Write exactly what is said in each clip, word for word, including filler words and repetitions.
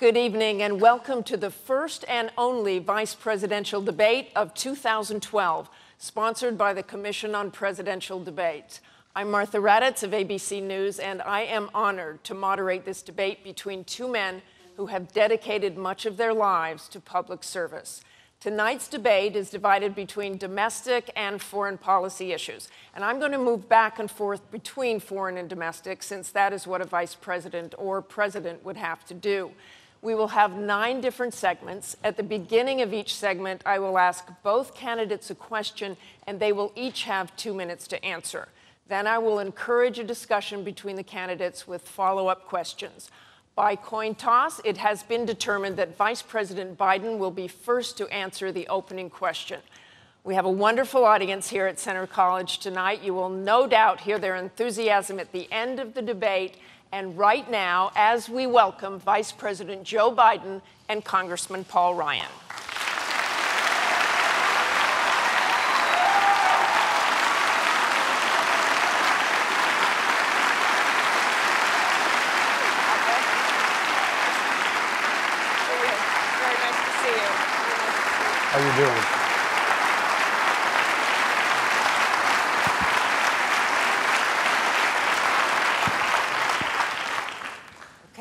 Good evening and welcome to the first and only vice presidential debate of two thousand twelve, sponsored by the Commission on Presidential Debates. I'm Martha Raddatz of A B C News, and I am honored to moderate this debate between two men who have dedicated much of their lives to public service. Tonight's debate is divided between domestic and foreign policy issues, and I'm going to move back and forth between foreign and domestic, since that is what a vice president or president would have to do. We will have nine different segments. At the beginning of each segment, I will ask both candidates a question, and they will each have two minutes to answer. Then I will encourage a discussion between the candidates with follow-up questions. By coin toss, it has been determined that Vice President Biden will be first to answer the opening question. We have a wonderful audience here at Center College tonight. You will no doubt hear their enthusiasm at the end of the debate. And right now, as we welcome Vice President Joe Biden and Congressman Paul Ryan. How are you doing?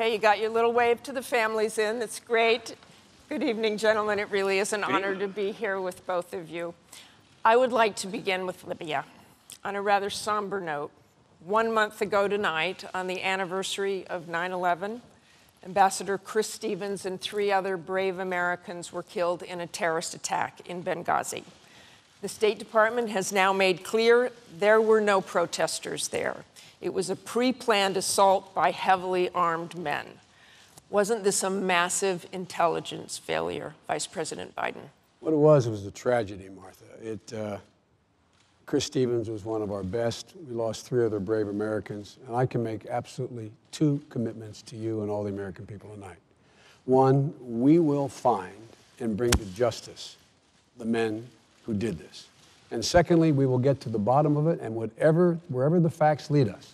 Okay, you got your little wave to the families in. That's great. Good evening, gentlemen. It really is an honor to be here with both of you. I would like to begin with Libya. On a rather somber note, one month ago tonight, on the anniversary of nine eleven, Ambassador Chris Stevens and three other brave Americans were killed in a terrorist attack in Benghazi. The State Department has now made clear there were no protesters there. It was a pre-planned assault by heavily armed men. Wasn't this a massive intelligence failure, Vice President Biden? What it was, it was a tragedy, Martha. It, uh, Chris Stevens was one of our best. We lost three other brave Americans. And I can make absolutely two commitments to you and all the American people tonight. One, we will find and bring to justice the men who did this. And secondly, we will get to the bottom of it, and whatever, wherever the facts lead us,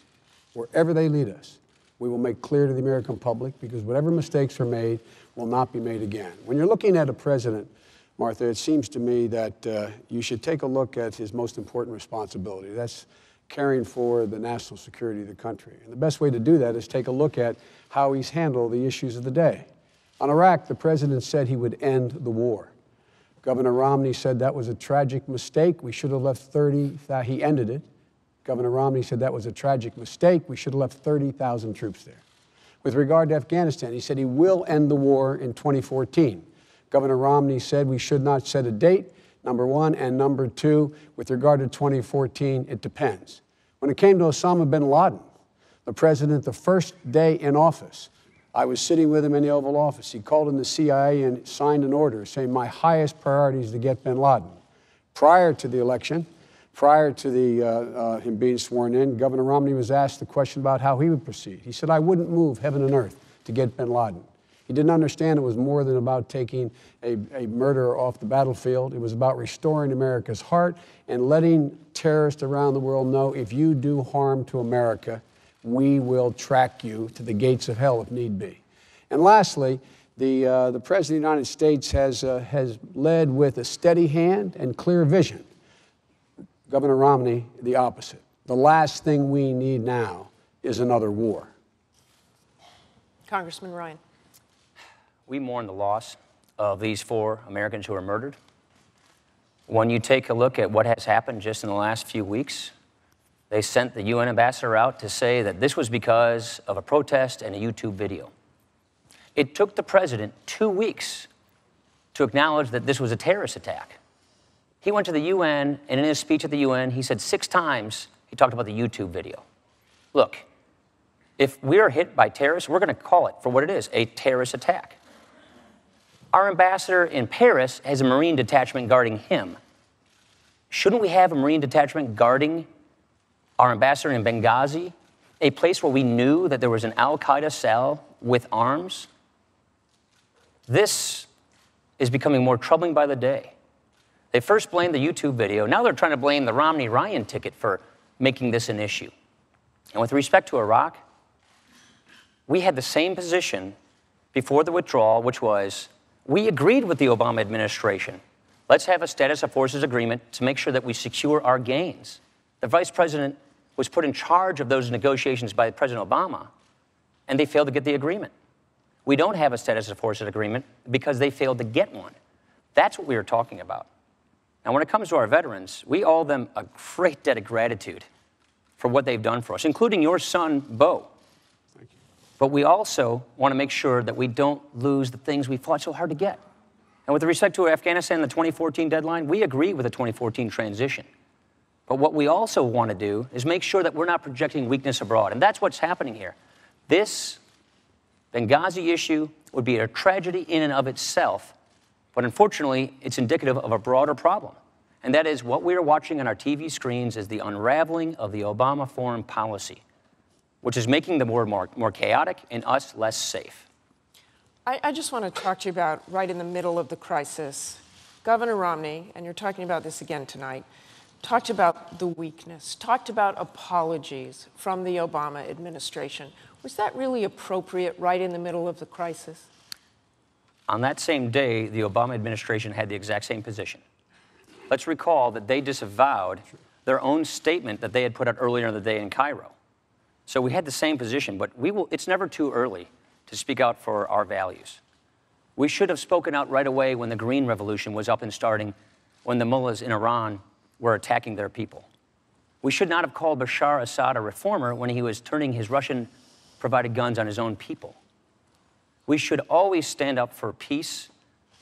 wherever they lead us, we will make clear to the American public, because whatever mistakes are made will not be made again. When you're looking at a president, Martha, it seems to me that uh, you should take a look at his most important responsibility. That's caring for the national security of the country. And the best way to do that is take a look at how he's handled the issues of the day. On Iraq, the president said he would end the war. Governor Romney said that was a tragic mistake. We should have left thirty thousand. He ended it. Governor Romney said that was a tragic mistake. We should have left thirty thousand troops there. With regard to Afghanistan, he said he will end the war in twenty fourteen. Governor Romney said we should not set a date, number one, and number two, with regard to twenty fourteen, it depends. When it came to Osama bin Laden, the president, the first day in office, I was sitting with him in the Oval Office. He called in the C I A and signed an order saying my highest priority is to get bin Laden. Prior to the election, prior to the, uh, uh, him being sworn in, Governor Romney was asked the question about how he would proceed. He said, I wouldn't move heaven and earth to get bin Laden. He didn't understand it was more than about taking a, a murderer off the battlefield. It was about restoring America's heart and letting terrorists around the world know if you do harm to America, we will track you to the gates of hell if need be. And lastly, the, uh, the President of the United States has, uh, has led with a steady hand and clear vision. Governor Romney, the opposite. The last thing we need now is another war. Congressman Ryan. We mourn the loss of these four Americans who were murdered. When you take a look at what has happened just in the last few weeks, they sent the U N ambassador out to say that this was because of a protest and a YouTube video. It took the president two weeks to acknowledge that this was a terrorist attack. He went to the U N, and in his speech at the U N, he said six times he talked about the YouTube video. Look, if we are hit by terrorists, we're going to call it for what it is, a terrorist attack. Our ambassador in Paris has a Marine detachment guarding him. Shouldn't we have a Marine detachment guarding our ambassador in Benghazi, a place where we knew that there was an al-Qaeda cell with arms? This is becoming more troubling by the day. They first blamed the YouTube video. Now they're trying to blame the Romney-Ryan ticket for making this an issue. And with respect to Iraq, we had the same position before the withdrawal, which was, we agreed with the Obama administration. Let's have a status of forces agreement to make sure that we secure our gains. The vice president was put in charge of those negotiations by President Obama, and they failed to get the agreement. We don't have a status of forces agreement because they failed to get one. That's what we were talking about. Now, when it comes to our veterans, we owe them a great debt of gratitude for what they've done for us, including your son, Bo. Thank you. But we also want to make sure that we don't lose the things we fought so hard to get. And with respect to Afghanistan, the twenty fourteen deadline, we agree with the twenty fourteen transition. But what we also want to do is make sure that we're not projecting weakness abroad. And that's what's happening here. This Benghazi issue would be a tragedy in and of itself, but unfortunately, it's indicative of a broader problem. And that is what we are watching on our T V screens is the unraveling of the Obama foreign policy, which is making the world more, more chaotic and us less safe. I, I just want to talk to you about right in the middle of the crisis. Governor Romney, and you're talking about this again tonight, talked about the weakness, talked about apologies from the Obama administration. Was that really appropriate right in the middle of the crisis? On that same day, the Obama administration had the exact same position. Let's recall that they disavowed their own statement that they had put out earlier in the day in Cairo. So we had the same position, but we will, it's never too early to speak out for our values. We should have spoken out right away when the Green Revolution was up and starting, when the mullahs in Iran were attacking their people. We should not have called Bashar Assad a reformer when he was turning his Russian-provided guns on his own people. We should always stand up for peace,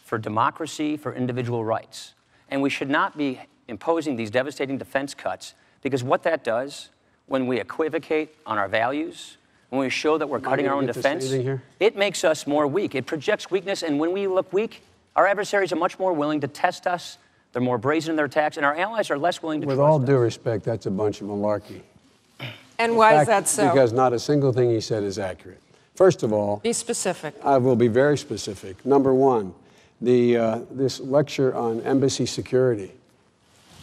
for democracy, for individual rights. And we should not be imposing these devastating defense cuts, because what that does, when we equivocate on our values, when we show that we're cutting our own defense, it makes us more weak. It projects weakness, and when we look weak, our adversaries are much more willing to test us. They're more brazen in their attacks, and our allies are less willing to trust us. With all due respect, that's a bunch of malarkey. And why is that so? Because not a single thing he said is accurate. First of all, be specific. I will be very specific. Number one, the, uh, this lecture on embassy security.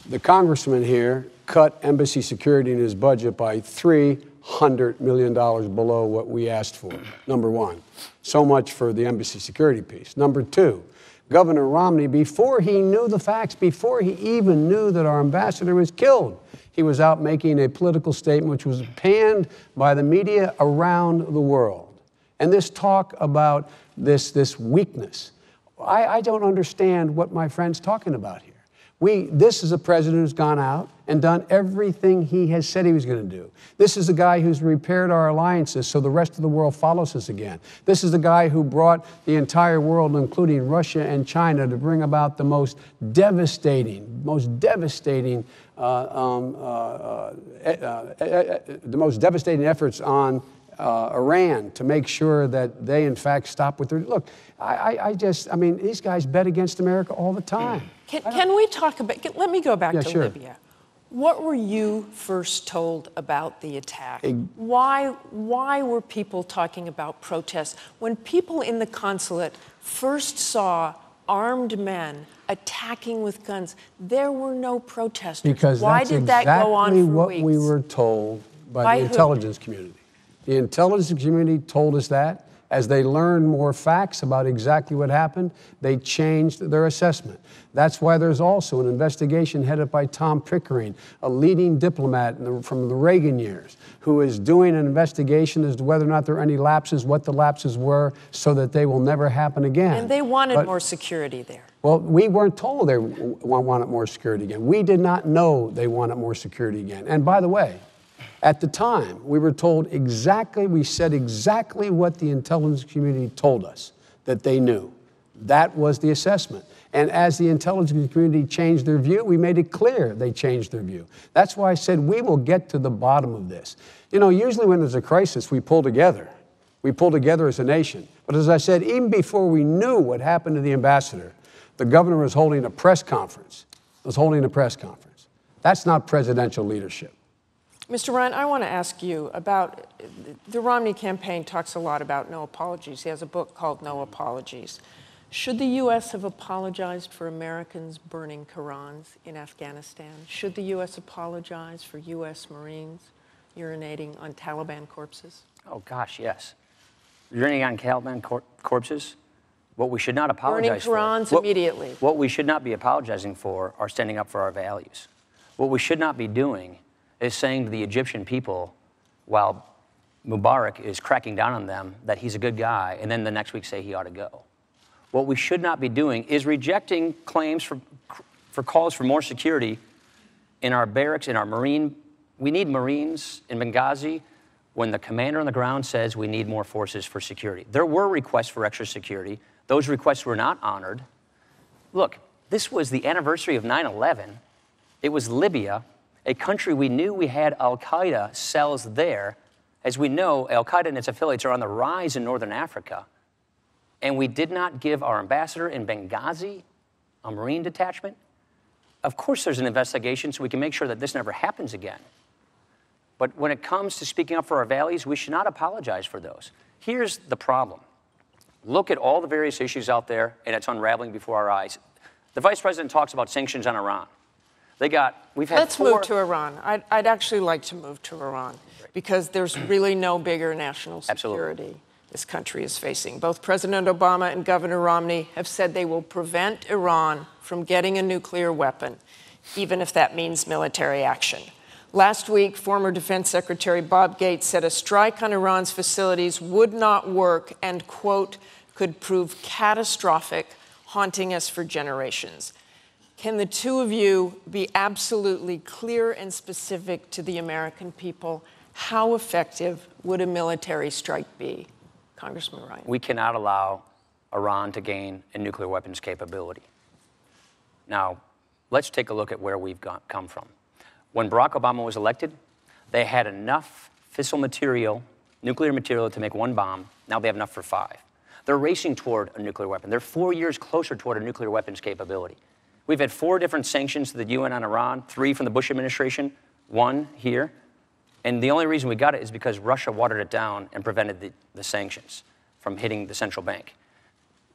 The congressman here cut embassy security in his budget by three hundred million dollars below what we asked for, number one. So much for the embassy security piece. Number two, Governor Romney, before he knew the facts, before he even knew that our ambassador was killed, he was out making a political statement which was panned by the media around the world. And this talk about this, this weakness, I, I don't understand what my friend's talking about here. We, this is a president who's gone out and done everything he has said he was going to do. This is a guy who's repaired our alliances so the rest of the world follows us again. This is the guy who brought the entire world, including Russia and China, to bring about the most devastating, most devastating, uh, um, uh, uh, uh, uh, uh, the most devastating efforts on Uh, Iran to make sure that they, in fact, stop with their... Look, I, I, I just, I mean, these guys bet against America all the time. Can, can we talk about... Can, let me go back yeah, to sure. Libya. What were you first told about the attack? A, why, why were people talking about protests? When people in the consulate first saw armed men attacking with guns, there were no protesters. Because why did exactly that go on for what weeks? We were told by, by the who? intelligence community. The intelligence community told us that. As they learned more facts about exactly what happened, they changed their assessment. That's why there's also an investigation headed by Tom Pickering, a leading diplomat in the, from the Reagan years, who is doing an investigation as to whether or not there are any lapses, what the lapses were, so that they will never happen again. And they wanted but, more security there. Well, we weren't told they wanted more security again. We did not know they wanted more security again. And by the way, at the time, we were told exactly, we said exactly what the intelligence community told us that they knew. That was the assessment. And as the intelligence community changed their view, we made it clear they changed their view. That's why I said we will get to the bottom of this. You know, usually when there's a crisis, we pull together. We pull together as a nation. But as I said, even before we knew what happened to the ambassador, the governor was holding a press conference. Was holding a press conference. That's not presidential leadership. Mister Ryan, I want to ask you about, the Romney campaign talks a lot about no apologies. He has a book called No Apologies. Should the U S have apologized for Americans burning Korans in Afghanistan? Should the U S apologize for U S Marines urinating on Taliban corpses? Oh, gosh, yes. urinating on Taliban cor corpses. What we should not apologize for. Burning Qurans immediately. What we should not be apologizing for are standing up for our values. What we should not be doing is saying to the Egyptian people, while Mubarak is cracking down on them, that he's a good guy, and then the next week say he ought to go. What we should not be doing is rejecting claims for, for calls for more security in our barracks, in our Marine. We need Marines in Benghazi when the commander on the ground says we need more forces for security. There were requests for extra security. Those requests were not honored. Look, this was the anniversary of nine eleven. It was Libya, a country we knew we had al-Qaeda cells there. As we know, al-Qaeda and its affiliates are on the rise in northern Africa. And we did not give our ambassador in Benghazi a Marine detachment. Of course there's an investigation so we can make sure that this never happens again. But when it comes to speaking up for our values, we should not apologize for those. Here's the problem. Look at all the various issues out there, and it's unraveling before our eyes. The vice president talks about sanctions on Iran. They got, we've had Let's four... move to Iran. I'd, I'd actually like to move to Iran, right, because there's really no bigger national security. Absolutely. This country is facing. Both President Obama and Governor Romney have said they will prevent Iran from getting a nuclear weapon, even if that means military action. Last week, former Defense Secretary Bob Gates said a strike on Iran's facilities would not work and, quote, could prove catastrophic, haunting us for generations. Can the two of you be absolutely clear and specific to the American people? How effective would a military strike be? Congressman Ryan. We cannot allow Iran to gain a nuclear weapons capability. Now, let's take a look at where we've got, come from. When Barack Obama was elected, they had enough fissile material, nuclear material, to make one bomb. Now they have enough for five. They're racing toward a nuclear weapon. They're four years closer toward a nuclear weapons capability. We've had four different sanctions to the U N on Iran, three from the Bush administration, one here. And the only reason we got it is because Russia watered it down and prevented the, the sanctions from hitting the central bank.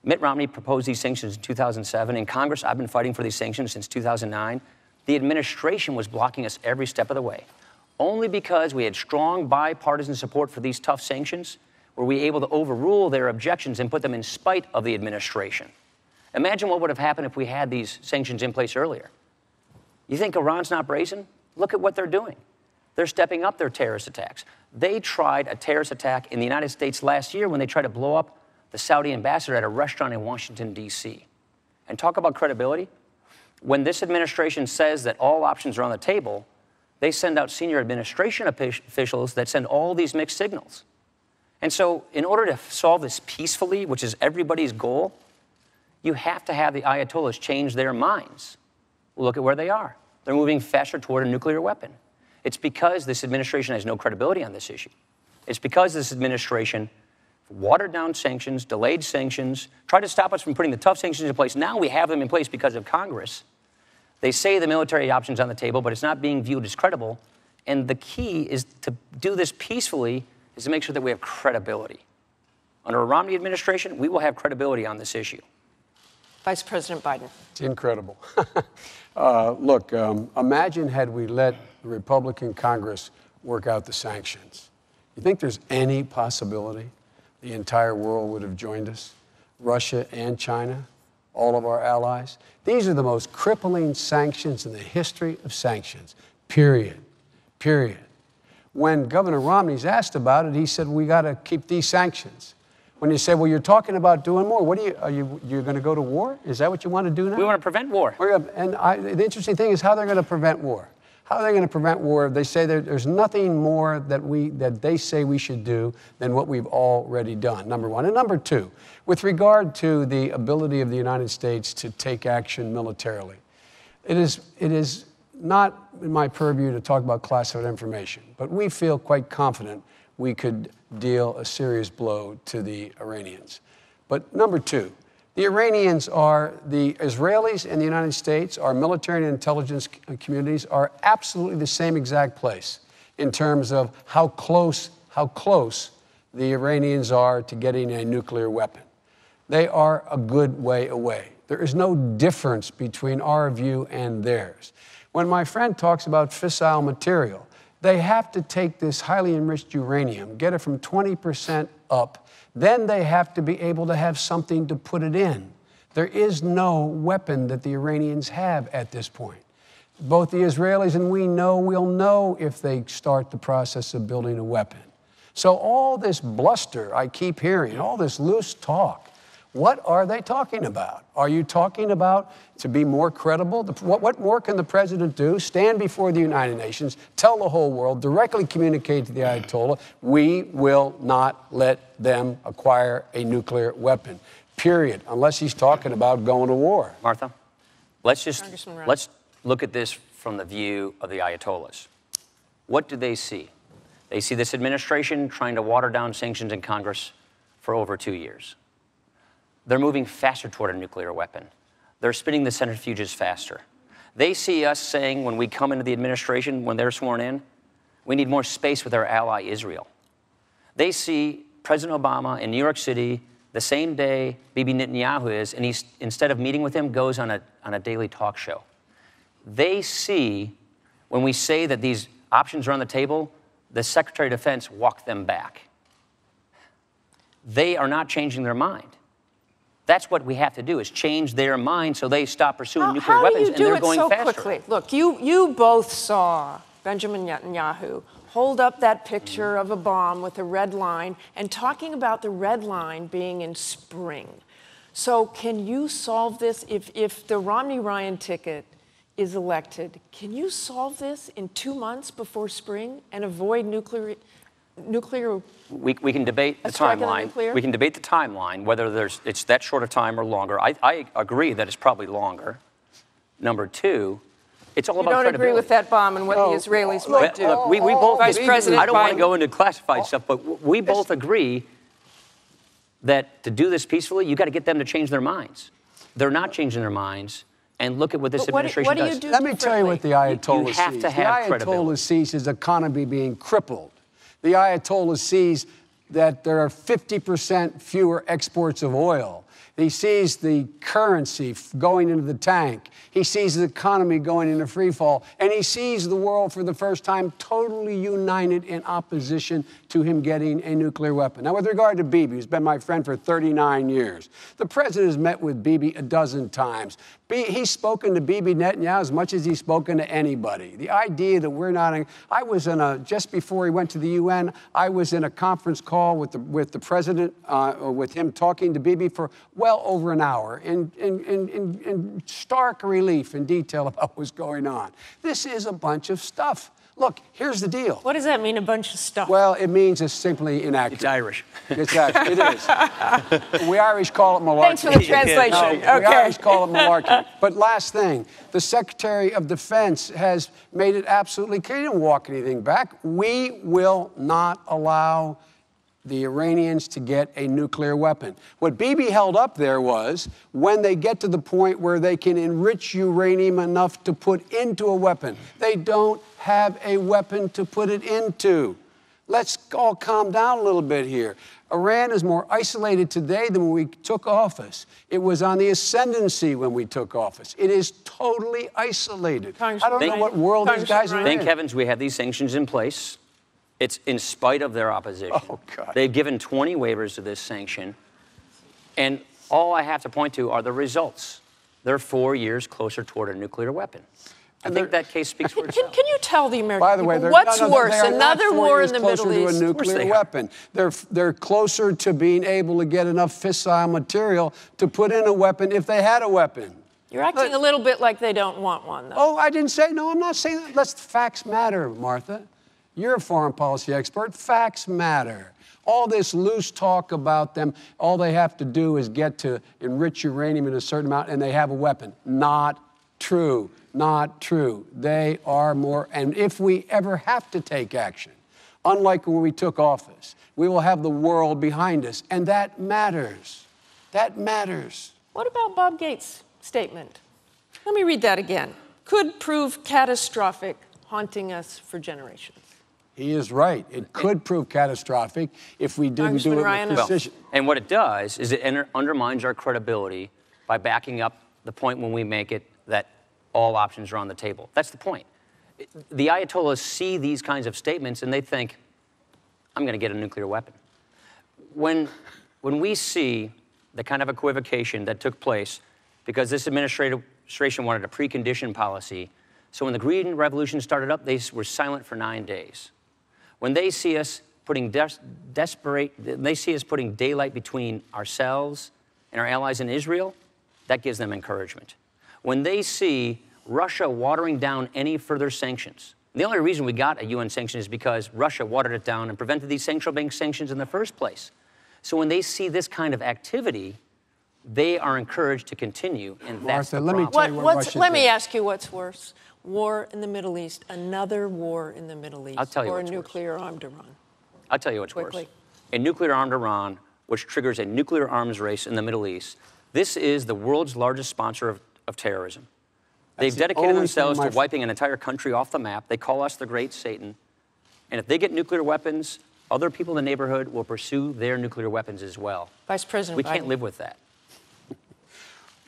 Mitt Romney proposed these sanctions in two thousand seven. In Congress, I've been fighting for these sanctions since two thousand nine. The administration was blocking us every step of the way. Only because we had strong bipartisan support for these tough sanctions were we able to overrule their objections and put them in spite of the administration. Imagine what would have happened if we had these sanctions in place earlier. You think Iran's not brazen? Look at what they're doing. They're stepping up their terrorist attacks. They tried a terrorist attack in the United States last year when they tried to blow up the Saudi ambassador at a restaurant in Washington, D C And talk about credibility. When this administration says that all options are on the table, they send out senior administration officials that send all these mixed signals. And so in order to solve this peacefully, which is everybody's goal, you have to have the Ayatollahs change their minds. Look at where they are. They're moving faster toward a nuclear weapon. It's because this administration has no credibility on this issue. It's because this administration watered down sanctions, delayed sanctions, tried to stop us from putting the tough sanctions in place. Now we have them in place because of Congress. They say the military option's on the table, but it's not being viewed as credible. And the key is to do this peacefully is to make sure that we have credibility. Under a Romney administration, we will have credibility on this issue. Vice President Biden. It's incredible. uh, look, um, imagine had we let the Republican Congress work out the sanctions. You think there's any possibility the entire world would have joined us? Russia and China, all of our allies? These are the most crippling sanctions in the history of sanctions, period, period. When Governor Romney's asked about it, he said, we got to keep these sanctions. When you say, well, you're talking about doing more, what are you, are you, you're going to go to war? Is that what you want to do now? We want to prevent war. And I, the interesting thing is how they're going to prevent war. How are they going to prevent war if they say there, there's nothing more that, we, that they say we should do than what we've already done, number one. And number two, with regard to the ability of the United States to take action militarily, it is, it is not in my purview to talk about classified information, but we feel quite confident we could deal a serious blow to the Iranians. But number two, the Iranians are, the Israelis and the United States, our military and intelligence communities are absolutely the same exact place in terms of how close, how close the Iranians are to getting a nuclear weapon. They are a good way away. There is no difference between our view and theirs. When my friend talks about fissile material, They have to take this highly enriched uranium, get it from twenty percent up. Then they have to be able to have something to put it in. There is no weapon that the Iranians have at this point. Both the Israelis and we know we'll know if they start the process of building a weapon. So all this bluster I keep hearing, all this loose talk, what are they talking about? Are you talking about to be more credible? What, what more can the president do? Stand before the United Nations, tell the whole world, directly communicate to the Ayatollah, we will not let them acquire a nuclear weapon, period, unless he's talking about going to war. Martha, let's just let's look at this from the view of the Ayatollahs. What do they see? They see this administration trying to water down sanctions in Congress for over two years. They're moving faster toward a nuclear weapon. They're spinning the centrifuges faster. They see us saying when we come into the administration, when they're sworn in, we need more space with our ally Israel. They see President Obama in New York City the same day Bibi Netanyahu is, and he, instead of meeting with him, goes on a, on a daily talk show. They see when we say that these options are on the table, the Secretary of Defense walked them back. They are not changing their mind. That's what we have to do, is change their mind so they stop pursuing how, nuclear how weapons, and they're going so faster. How do you do it so quickly? Look, you, you both saw Benjamin Netanyahu hold up that picture of a bomb with a red line and talking about the red line being in spring. So can you solve this? If, if the Romney-Ryan ticket is elected, can you solve this in two months before spring and avoid nuclear... Nuclear. We, we can debate the timeline. We can debate the timeline, whether there's it's that short a time or longer. I, I agree that it's probably longer. Number two, it's all you about credibility. You don't agree with that bomb and what no. the Israelis might look, do. Look, we, we both. Vice we, President I don't Biden. want to go into classified oh. stuff, but we both agree that to do this peacefully, you got to get them to change their minds. They're not changing their minds. And look at what this but administration what do, what do does. Do Let me tell you what the Ayatollah you have sees. To have the Ayatollah sees his economy being crippled. The Ayatollah sees that there are fifty percent fewer exports of oil. He sees the currency going into the tank. He sees the economy going into free fall. And he sees the world for the first time totally united in opposition to him getting a nuclear weapon. Now, with regard to Bibi, who's been my friend for thirty-nine years, the president has met with Bibi a dozen times. He's spoken to Bibi Netanyahu as much as he's spoken to anybody. The idea that we're not... In, I was in a... Just before he went to the U N, I was in a conference call with the, with the president, uh, with him talking to Bibi for well over an hour in, in, in, in, in stark relief and detail about what was going on. This is a bunch of stuff. Look, here's the deal. What does that mean, a bunch of stuff? Well, it means it's simply inaccurate. It's Irish. It's accurate. It is. We Irish call it malarkey. Thanks for the translation. No, okay. We Irish call it malarkey. But last thing, the Secretary of Defense has made it absolutely clear. He didn't walk anything back. We will not allow the Iranians to get a nuclear weapon. What Bibi held up there was when they get to the point where they can enrich uranium enough to put into a weapon. They don't have a weapon to put it into. Let's all calm down a little bit here. Iran is more isolated today than when we took office. It was on the ascendancy when we took office. It is totally isolated. I don't know what world these guys are in. Thank heavens we have these sanctions in place. It's in spite of their opposition. Oh, God. They've given twenty waivers to this sanction. And all I have to point to are the results. They're four years closer toward a nuclear weapon. I and think that case speaks for itself. Can, can you tell the American By the people way, what's no, no, worse, another war in the Middle East? They're closer to a nuclear they weapon. They're, they're closer to being able to get enough fissile material to put in a weapon if they had a weapon. You're acting Let, a little bit like they don't want one, though. Oh, I didn't say, no, I'm not saying that. Let's, facts matter, Martha. You're a foreign policy expert. Facts matter. All this loose talk about them, all they have to do is get to enrich uranium in a certain amount and they have a weapon. Not true. Not true. They are more, and if we ever have to take action, unlike when we took office, we will have the world behind us, and that matters. That matters. What about Bob Gates' statement? Let me read that again. Could prove catastrophic, haunting us for generations. He is right. It could prove catastrophic if we didn't do it with precision. Well, and what it does is it undermines our credibility by backing up the point when we make it that all options are on the table. That's the point. the Ayatollahs see these kinds of statements and they think, I'm going to get a nuclear weapon. When, when we see the kind of equivocation that took place because this administration wanted a precondition policy, so when the Green Revolution started up, they were silent for nine days. When they see us putting des desperate, they see us putting daylight between ourselves and our allies in Israel, that gives them encouragement. When they see Russia watering down any further sanctions, and the only reason we got a U N sanction is because Russia watered it down and prevented these central bank sanctions in the first place. So when they see this kind of activity, they are encouraged to continue, and that's Martha, the problem. Let me, tell you what, what let me ask you what's worse, war in the Middle East, another war in the Middle East, I'll tell you or a nuclear-armed Iran? I'll tell you what's Quickly. worse. A nuclear-armed Iran, which triggers a nuclear arms race in the Middle East. This is the world's largest sponsor of, of terrorism. They've That's dedicated the themselves to wiping an entire country off the map. They call us the Great Satan. And if they get nuclear weapons, other people in the neighborhood will pursue their nuclear weapons as well. Vice President We Biden. can't live with that.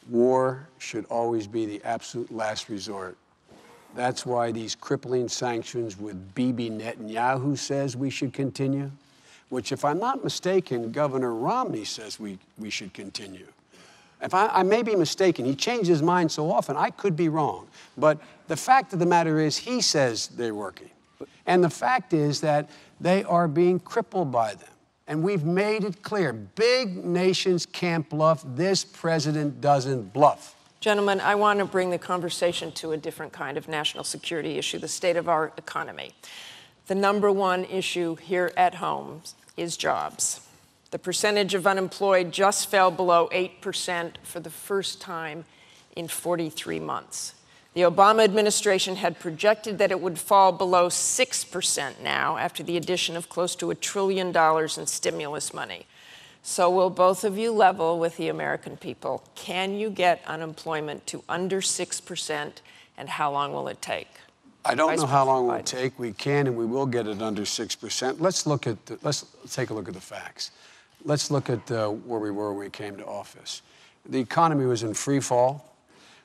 War should always be the absolute last resort. That's why these crippling sanctions with Bibi Netanyahu says we should continue, which, if I'm not mistaken, Governor Romney says we, we should continue. If I, I may be mistaken. He changed his mind so often, I could be wrong. But the fact of the matter is he says they're working. And the fact is that they are being crippled by them. And we've made it clear. Big nations can't bluff. This president doesn't bluff. Gentlemen, I want to bring the conversation to a different kind of national security issue, the state of our economy. The number one issue here at home is jobs. The percentage of unemployed just fell below eight percent for the first time in forty-three months. The Obama administration had projected that it would fall below six percent now after the addition of close to a trillion dollars in stimulus money. So will both of you level with the American people? Can you get unemployment to under six percent, and how long will it take? I don't Vice know how President long it will take. We can and we will get it under six percent. Let's look at the, let's take a look at the facts. Let's look at uh, where we were when we came to office. The economy was in free fall.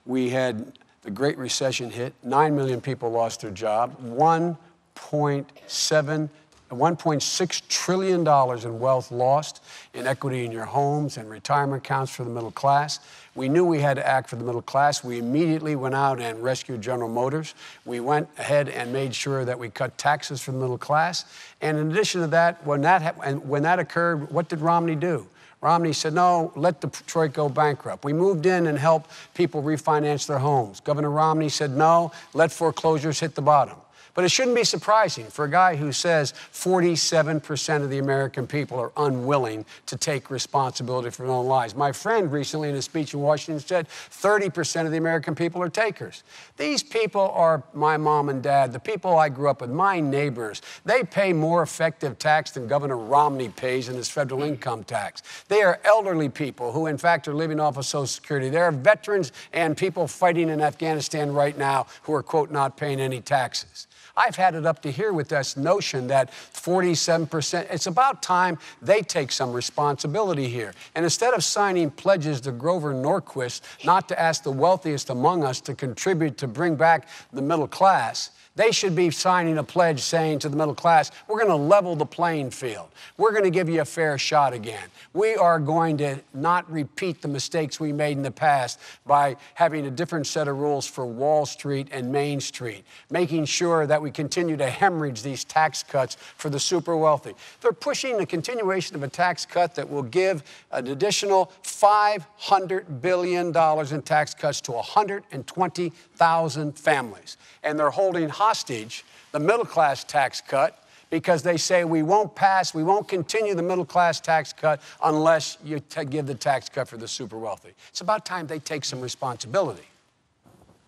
We had the Great Recession hit. Nine million people lost their job. one point seven, one point six trillion dollars in wealth lost, in equity in your homes and retirement accounts for the middle class. We knew we had to act for the middle class. We immediately went out and rescued General Motors. We went ahead and made sure that we cut taxes for the middle class. And in addition to that, when that, and when that occurred, what did Romney do? Romney said, no, let Detroit go bankrupt. We moved in and helped people refinance their homes. Governor Romney said, no, let foreclosures hit the bottom. But it shouldn't be surprising for a guy who says forty-seven percent of the American people are unwilling to take responsibility for their own lives. My friend recently in a speech in Washington said thirty percent of the American people are takers. These people are my mom and dad, the people I grew up with, my neighbors. They pay more effective tax than Governor Romney pays in his federal income tax. They are elderly people who, in fact, are living off of Social Security. There are veterans and people fighting in Afghanistan right now who are, quote, not paying any taxes. I've had it up to here with this notion that forty-seven percent, it's about time they take some responsibility here. And instead of signing pledges to Grover Norquist not to ask the wealthiest among us to contribute to bring back the middle class, they should be signing a pledge saying to the middle class, we're going to level the playing field. We're going to give you a fair shot again. We are going to not repeat the mistakes we made in the past by having a different set of rules for Wall Street and Main Street, making sure that we continue to hemorrhage these tax cuts for the super wealthy. They're pushing the continuation of a tax cut that will give an additional five hundred billion dollars in tax cuts to one hundred twenty thousand families. And they're holding hostage the middle class tax cut because they say we won't pass, we won't continue the middle class tax cut unless you t give the tax cut for the super wealthy. It's about time they take some responsibility.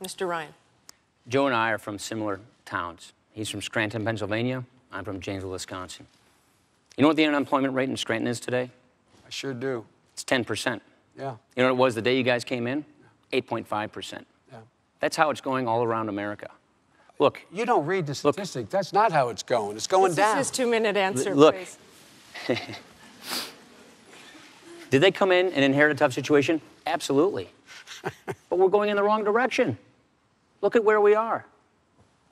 Mister Ryan. Joe and I are from similar towns. He's from Scranton, Pennsylvania. I'm from Jamesville, Wisconsin. You know what the unemployment rate in Scranton is today? I sure do. It's ten percent. Yeah. You know what it was the day you guys came in? eight point five percent. Yeah. That's how it's going all around America. Look, you don't read the statistic. Look, that's not how it's going. It's going this down. This is his two-minute answer, L look. please. Did they come in and inherit a tough situation? Absolutely. But we're going in the wrong direction. Look at where we are.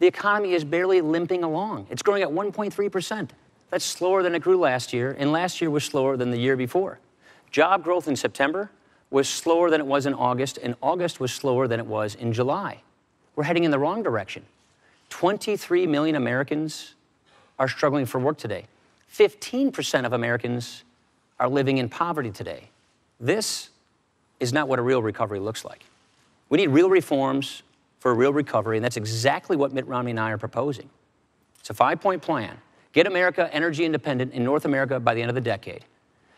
the economy is barely limping along. It's growing at one point three percent. That's slower than it grew last year, and last year was slower than the year before. Job growth in September was slower than it was in August, and August was slower than it was in July. We're heading in the wrong direction. twenty-three million Americans are struggling for work today. fifteen percent of Americans are living in poverty today. This is not what a real recovery looks like. We need real reforms for a real recovery, and that's exactly what Mitt Romney and I are proposing. It's a five-point plan. Get America energy independent in North America by the end of the decade.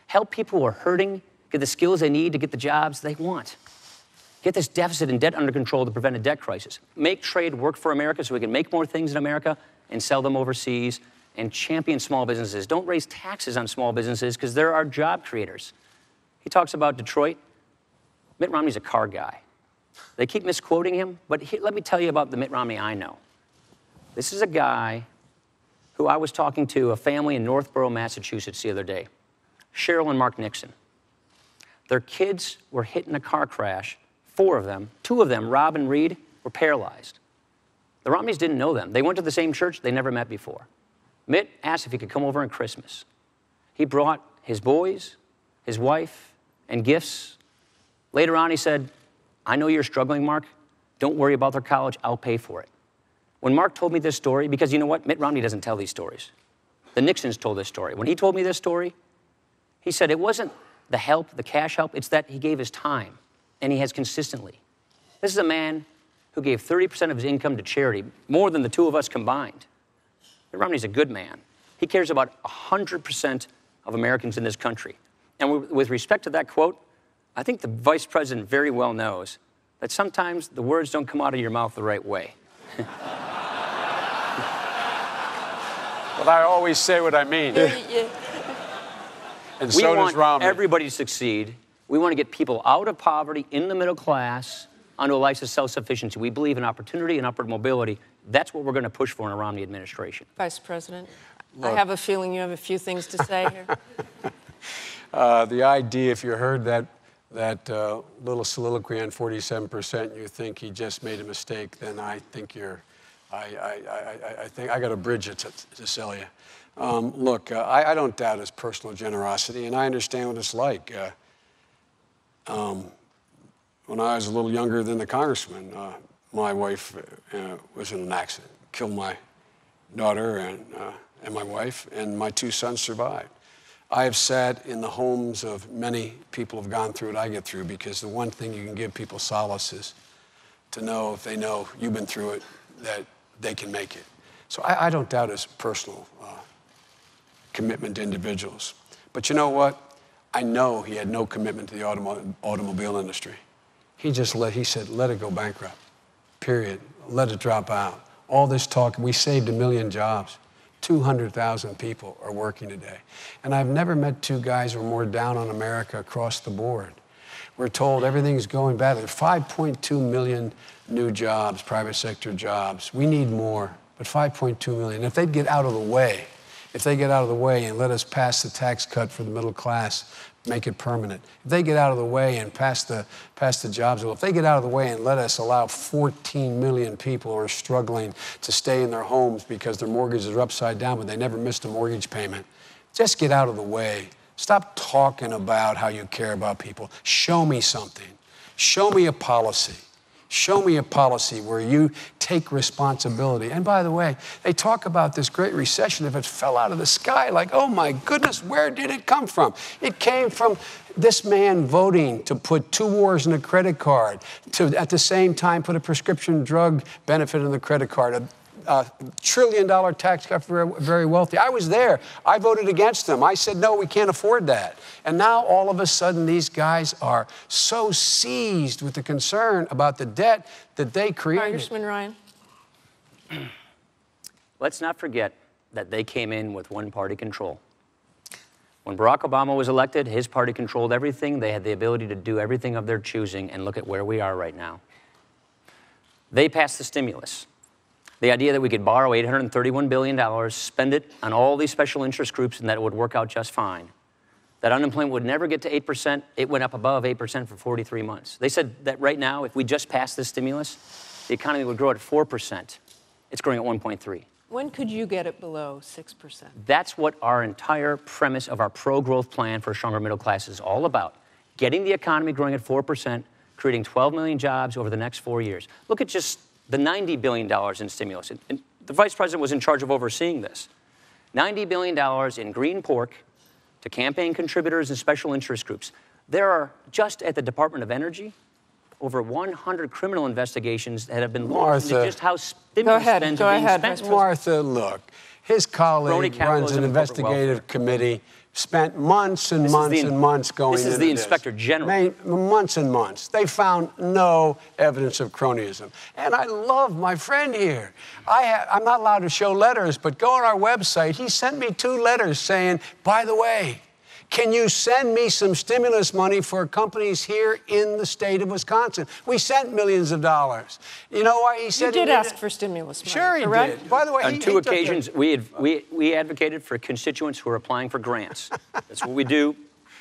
Help people who are hurting get the skills they need to get the jobs they want. Get this deficit and debt under control to prevent a debt crisis. Make trade work for America so we can make more things in America and sell them overseas, and champion small businesses. Don't raise taxes on small businesses because they're our job creators. He talks about Detroit. Mitt Romney's a car guy. They keep misquoting him, but he, let me tell you about the Mitt Romney I know. This is a guy who I was talking to a family in Northboro, Massachusetts the other day, Cheryl and Mark Nixon. Their kids were hit in a car crash, four of them. Two of them, Rob and Reed, were paralyzed. The Romneys didn't know them. They went to the same church. They never met before. Mitt asked if he could come over on Christmas. He brought his boys, his wife, and gifts. Later on, he said, I know you're struggling, Mark. Don't worry about their college. I'll pay for it. When Mark told me this story, because you know what? Mitt Romney doesn't tell these stories. The Nixons told this story. When he told me this story, he said it wasn't the help, the cash help. It's that he gave his time, and he has consistently. This is a man who gave thirty percent of his income to charity, more than the two of us combined. Mitt Romney's a good man. He cares about one hundred percent of Americans in this country. And with respect to that quote, I think the vice president very well knows that sometimes the words don't come out of your mouth the right way. But I always say what I mean. Yeah, yeah. And so does Romney. We want everybody to succeed. We want to get people out of poverty, in the middle class, onto a life of self-sufficiency. We believe in opportunity and upward mobility. That's what we're going to push for in a Romney administration. Vice President, look, I have a feeling you have a few things to say here. uh, the idea, if you heard that, that uh, little soliloquy on forty-seven percent, you think he just made a mistake, then I think you're, I, I, I, I think I got a bridge to, to sell you. Um, look, uh, I, I don't doubt his personal generosity, and I understand what it's like. Uh, um, When I was a little younger than the congressman, uh, my wife uh, was in an accident, killed my daughter and, uh, and my wife, and my two sons survived. I have sat in the homes of many people who have gone through what I get through, because the one thing you can give people solace is to know, if they know you've been through it, that they can make it. So I, I don't doubt his personal uh, commitment to individuals. But you know what? I know he had no commitment to the automo- automobile industry. He just let, he said, let it go bankrupt, period. Let it drop out. All this talk, we saved a million jobs. two hundred thousand people are working today. And I've never met two guys who are more down on America across the board. We're told everything's going bad. There are five point two million new jobs, private sector jobs. We need more, but five point two million. If they'd get out of the way, if they get out of the way and let us pass the tax cut for the middle class, make it permanent. If they get out of the way and pass the, pass the jobs bill, if they get out of the way and let us allow fourteen million people who are struggling to stay in their homes because their mortgages are upside down, but they never missed a mortgage payment. Just get out of the way. Stop talking about how you care about people. Show me something. Show me a policy. Show me a policy where you take responsibility. And by the way, they talk about this great recession. If it fell out of the sky, like, oh my goodness, where did it come from? It came from this man voting to put two wars in a credit card, to at the same time put a prescription drug benefit in the credit card, a, a trillion dollar tax cut for very wealthy. I was there. I voted against them. I said, no, we can't afford that. And now all of a sudden these guys are so seized with the concern about the debt that they created. Congressman Ryan. Let's not forget that they came in with one-party control. When Barack Obama was elected, his party controlled everything. They had the ability to do everything of their choosing, and look at where we are right now. They passed the stimulus. The idea that we could borrow eight hundred thirty-one billion dollars, spend it on all these special interest groups, and that it would work out just fine. That unemployment would never get to eight percent. It went up above eight percent for forty-three months. They said that right now, if we just passed this stimulus, the economy would grow at four percent. It's growing at one point three. When could you get it below six percent? That's what our entire premise of our pro-growth plan for a stronger middle class is all about. Getting the economy growing at four percent, creating twelve million jobs over the next four years. Look at just the ninety billion dollars in stimulus. And the vice president was in charge of overseeing this. ninety billion dollars in green pork to campaign contributors and special interest groups. There are, just at the Department of Energy, over one hundred criminal investigations that have been launched into just how stimulus spends are being spent. Martha, look, his colleague runs an investigative committee, spent months and months and months going into this. This is the Inspector General. Months and months. They found no evidence of cronyism. And I love my friend here. I ha I'm not allowed to show letters, but go on our website. He sent me two letters saying, by the way, can you send me some stimulus money for companies here in the state of Wisconsin? We sent millions of dollars. You know why he said? You did he ask for stimulus money. Sure, he correct? did. By the way, on he, two he occasions, we, had, we we advocated for constituents who are applying for grants. That's what we do.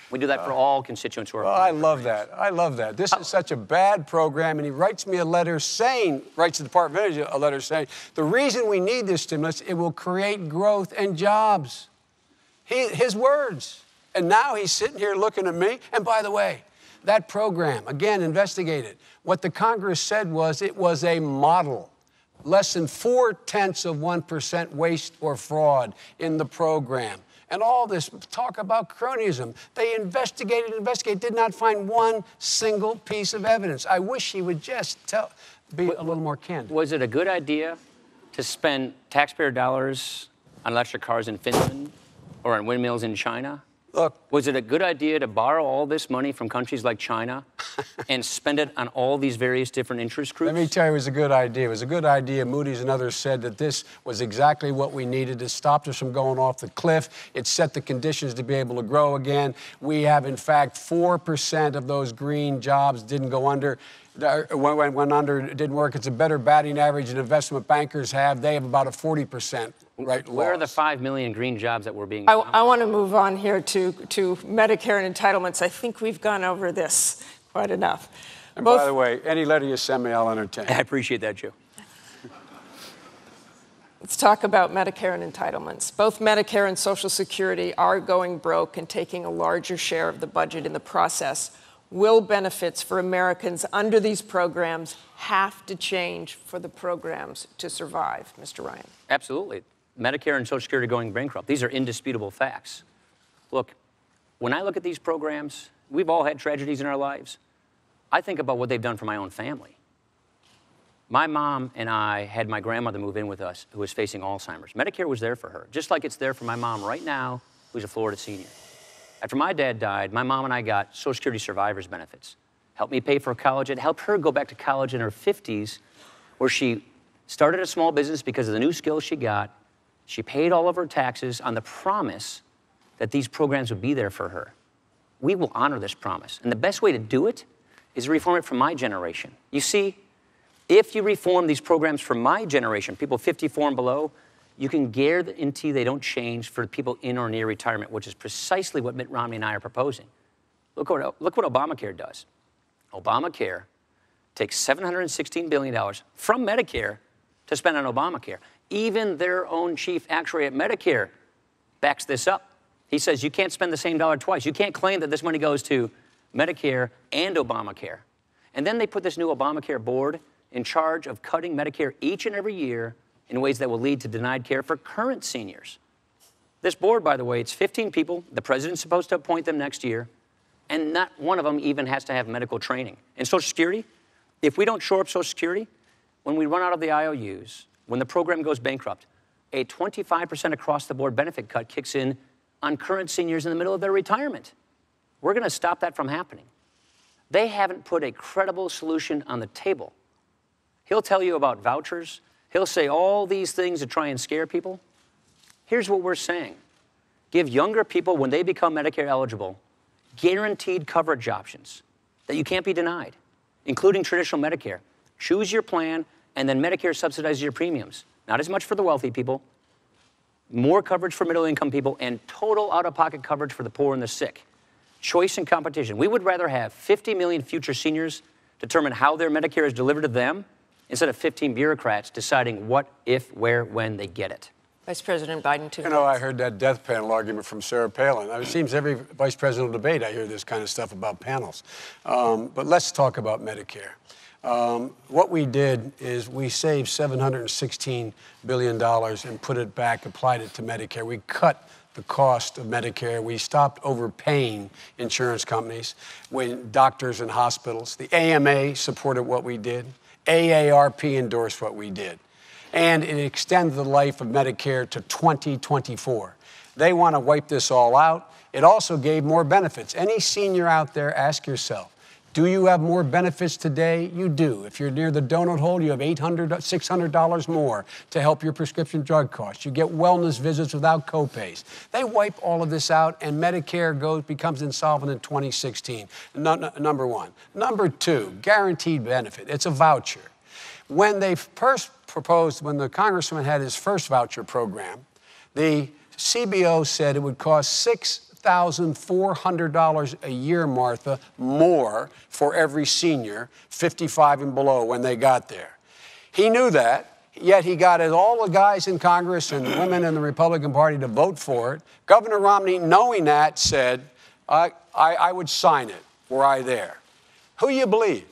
We do that for all constituents who are applying. Well, I for love grants. that. I love that. This is such a bad program, and he writes me a letter saying, writes the Department of Energy a letter saying, the reason we need this stimulus, it will create growth and jobs. He, his words. And now he's sitting here looking at me. And by the way, that program, again, investigated. What the Congress said was it was a model. Less than four-tenths of one percent waste or fraud in the program. And all this talk about cronyism. They investigated and investigated, did not find one single piece of evidence. I wish he would just tell, be a little more candid. Was it a good idea to spend taxpayer dollars on electric cars in Finland or on windmills in China? Look, was it a good idea to borrow all this money from countries like China and spend it on all these various different interest groups? Let me tell you, it was a good idea. It was a good idea. Moody's and others said that this was exactly what we needed. It stopped us from going off the cliff. It set the conditions to be able to grow again. We have, in fact, four percent of those green jobs didn't go under. Went, went under, it didn't work. It's a better batting average than investment bankers have. They have about a forty percent right loss. Where are the five million green jobs that were being... I, I want to move on here to, to Medicare and entitlements. I think we've gone over this quite enough. And Both, by the way, any letter you send me, I'll entertain. I appreciate that, Joe. Let's talk about Medicare and entitlements. Both Medicare and Social Security are going broke and taking a larger share of the budget in the process. Will benefits for Americans under these programs have to change for the programs to survive, Mister Ryan? Absolutely. Medicare and Social Security going bankrupt. These are indisputable facts. Look, when I look at these programs, we've all had tragedies in our lives. I think about what they've done for my own family. My mom and I had my grandmother move in with us who was facing Alzheimer's. Medicare was there for her, just like it's there for my mom right now, who's a Florida senior. After my dad died, my mom and I got Social Security survivor's benefits. Helped me pay for college. It helped her go back to college in her fifties, where she started a small business because of the new skills she got. She paid all of her taxes on the promise that these programs would be there for her. We will honor this promise. And the best way to do it is to reform it for my generation. You see, if you reform these programs for my generation, people fifty-four and below, you can guarantee they don't change for people in or near retirement, which is precisely what Mitt Romney and I are proposing. Look what, look what Obamacare does. Obamacare takes seven hundred sixteen billion dollars from Medicare to spend on Obamacare. Even their own chief actuary at Medicare backs this up. He says you can't spend the same dollar twice. You can't claim that this money goes to Medicare and Obamacare. And then they put this new Obamacare board in charge of cutting Medicare each and every year in ways that will lead to denied care for current seniors. This board, by the way, it's fifteen people. The president's supposed to appoint them next year, and not one of them even has to have medical training. And Social Security, if we don't shore up Social Security, when we run out of the I O Us, when the program goes bankrupt, a twenty-five percent across-the-board benefit cut kicks in on current seniors in the middle of their retirement. We're going to stop that from happening. They haven't put a credible solution on the table. He'll tell you about vouchers. He'll say all these things to try and scare people. Here's what we're saying. Give younger people, when they become Medicare eligible, guaranteed coverage options that you can't be denied, including traditional Medicare. Choose your plan, and then Medicare subsidizes your premiums. Not as much for the wealthy people, more coverage for middle-income people, and total out-of-pocket coverage for the poor and the sick. Choice and competition. We would rather have fifty million future seniors determine how their Medicare is delivered to them instead of fifteen bureaucrats deciding what, if, where, when they get it. Vice President Biden, two You minutes. know, I heard that death panel argument from Sarah Palin. It seems every vice presidential debate I hear this kind of stuff about panels. Um, but let's talk about Medicare. Um, what we did is we saved seven hundred sixteen billion dollars and put it back, applied it to Medicare. We cut the cost of Medicare. We stopped overpaying insurance companies, when doctors and hospitals. The A M A supported what we did. A A R P endorsed what we did. And it extends the life of Medicare to twenty twenty-four. They want to wipe this all out. It also gave more benefits. Any senior out there, ask yourself, do you have more benefits today? You do. If you're near the donut hole, you have eight hundred, six hundred dollars more to help your prescription drug costs. You get wellness visits without copays. They wipe all of this out, and Medicare goes becomes insolvent in twenty sixteen, no, no, number one. Number two, guaranteed benefit. It's a voucher. When they first proposed, when the congressman had his first voucher program, the C B O said it would cost six thousand four hundred dollars a year, Martha, more for every senior, fifty-five and below, when they got there. He knew that, yet he got all the guys in Congress and women in the Republican Party to vote for it. Governor Romney, knowing that, said, I, I, I would sign it, were I there. Who you believe?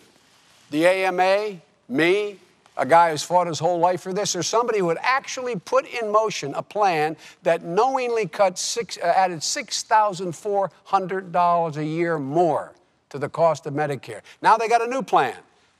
The A M A? Me, a guy who's fought his whole life for this, or somebody who would actually put in motion a plan that knowingly cut six, uh, added six thousand four hundred dollars a year more to the cost of Medicare. Now they got a new plan.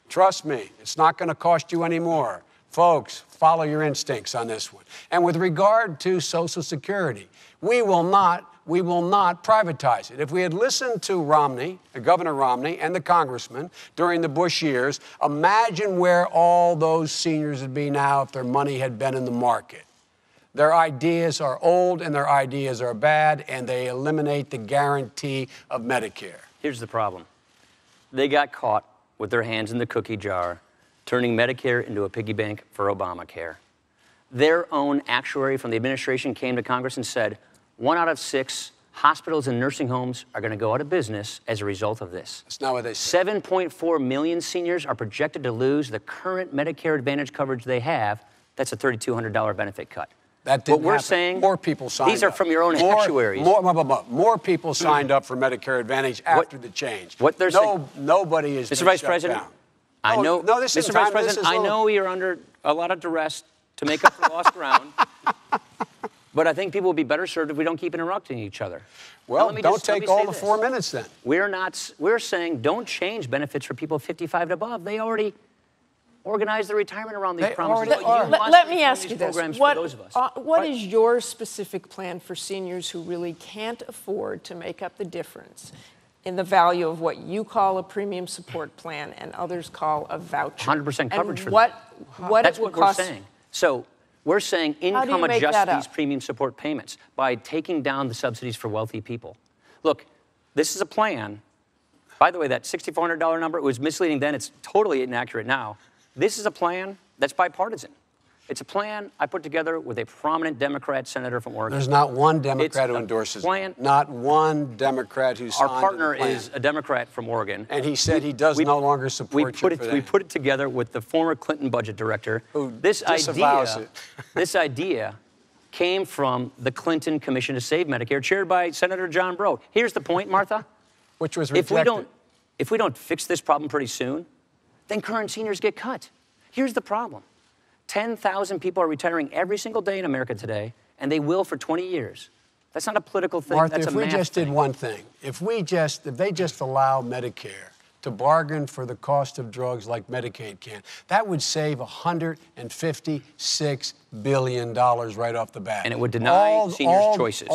Trust me, it's not going to cost you any more. Folks, follow your instincts on this one. And with regard to Social Security, we will not We will not privatize it. If we had listened to Romney, Governor Romney, and the congressman during the Bush years, imagine where all those seniors would be now if their money had been in the market. Their ideas are old and their ideas are bad, and they eliminate the guarantee of Medicare. Here's the problem. They got caught with their hands in the cookie jar, turning Medicare into a piggy bank for Obamacare. Their own actuary from the administration came to Congress and said, one out of six hospitals and nursing homes are going to go out of business as a result of this. That's not what they said. seven point four million seniors are projected to lose the current Medicare Advantage coverage they have. That's a three thousand two hundred dollar benefit cut. That didn't happen. What we're saying, more people signed up. These are from your own actuaries. More, more, more, more people signed up for Medicare Advantage after the change. What they're saying. Nobody is being shut down. Mister Vice President, I know. No, this is Mister Vice President, I know you're under a lot of duress to make up for lost ground. But I think people will be better served if we don't keep interrupting each other. Well, don't take all the four minutes then. We're not, we're saying don't change benefits for people fifty-five and above. They already organized their retirement around these promises. Let me ask you this. What is your specific plan for seniors who really can't afford to make up the difference in the value of what you call a premium support plan and others call a voucher? one hundred percent coverage for them. That's what we're saying. So we're saying income adjust these premium support payments by taking down the subsidies for wealthy people. Look, this is a plan. By the way, that six thousand four hundred dollar number, it was misleading then. It's totally inaccurate now. This is a plan that's bipartisan. It's a plan I put together with a prominent Democrat senator from Oregon. There's not one Democrat who endorses it. Not one Democrat who signed it. Our partner is a Democrat from Oregon. And he said he does no longer support it. We put it together with the former Clinton budget director. Who disavows it. This idea came from the Clinton Commission to Save Medicare, chaired by Senator John Brough. Here's the point, Martha. Which was rejected. If we don't, if we don't fix this problem pretty soon, then current seniors get cut. Here's the problem. ten thousand people are retiring every single day in America today, and they will for twenty years. That's not a political thing. Martha, that's a math thing. If we just did one thing, if we just, if they just allow Medicare to bargain for the cost of drugs like Medicaid can, that would save one hundred fifty-six billion dollars right off the bat. And it would deny seniors choices.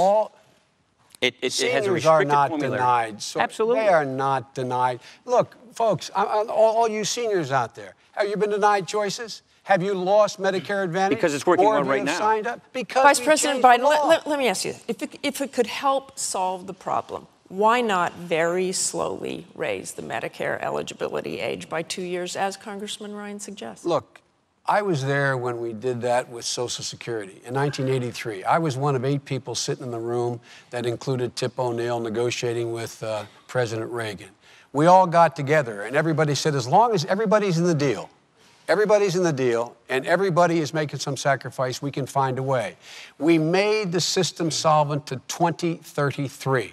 It, it, seniors it has a restricted are not formulary. denied. So Absolutely. They are not denied. Look, folks, all, all you seniors out there, have you been denied choices? Have you lost Medicare Advantage? Because it's working well right now. Signed up? Because Vice President Biden, let, let, let me ask you this. If it, if it could help solve the problem, why not very slowly raise the Medicare eligibility age by two years, as Congressman Ryan suggests? Look, I was there when we did that with Social Security in nineteen eighty-three. I was one of eight people sitting in the room that included Tip O'Neill negotiating with uh, President Reagan. We all got together, and everybody said, as long as everybody's in the deal, Everybody's in the deal, and everybody is making some sacrifice. We can find a way. We made the system solvent to twenty thirty-three.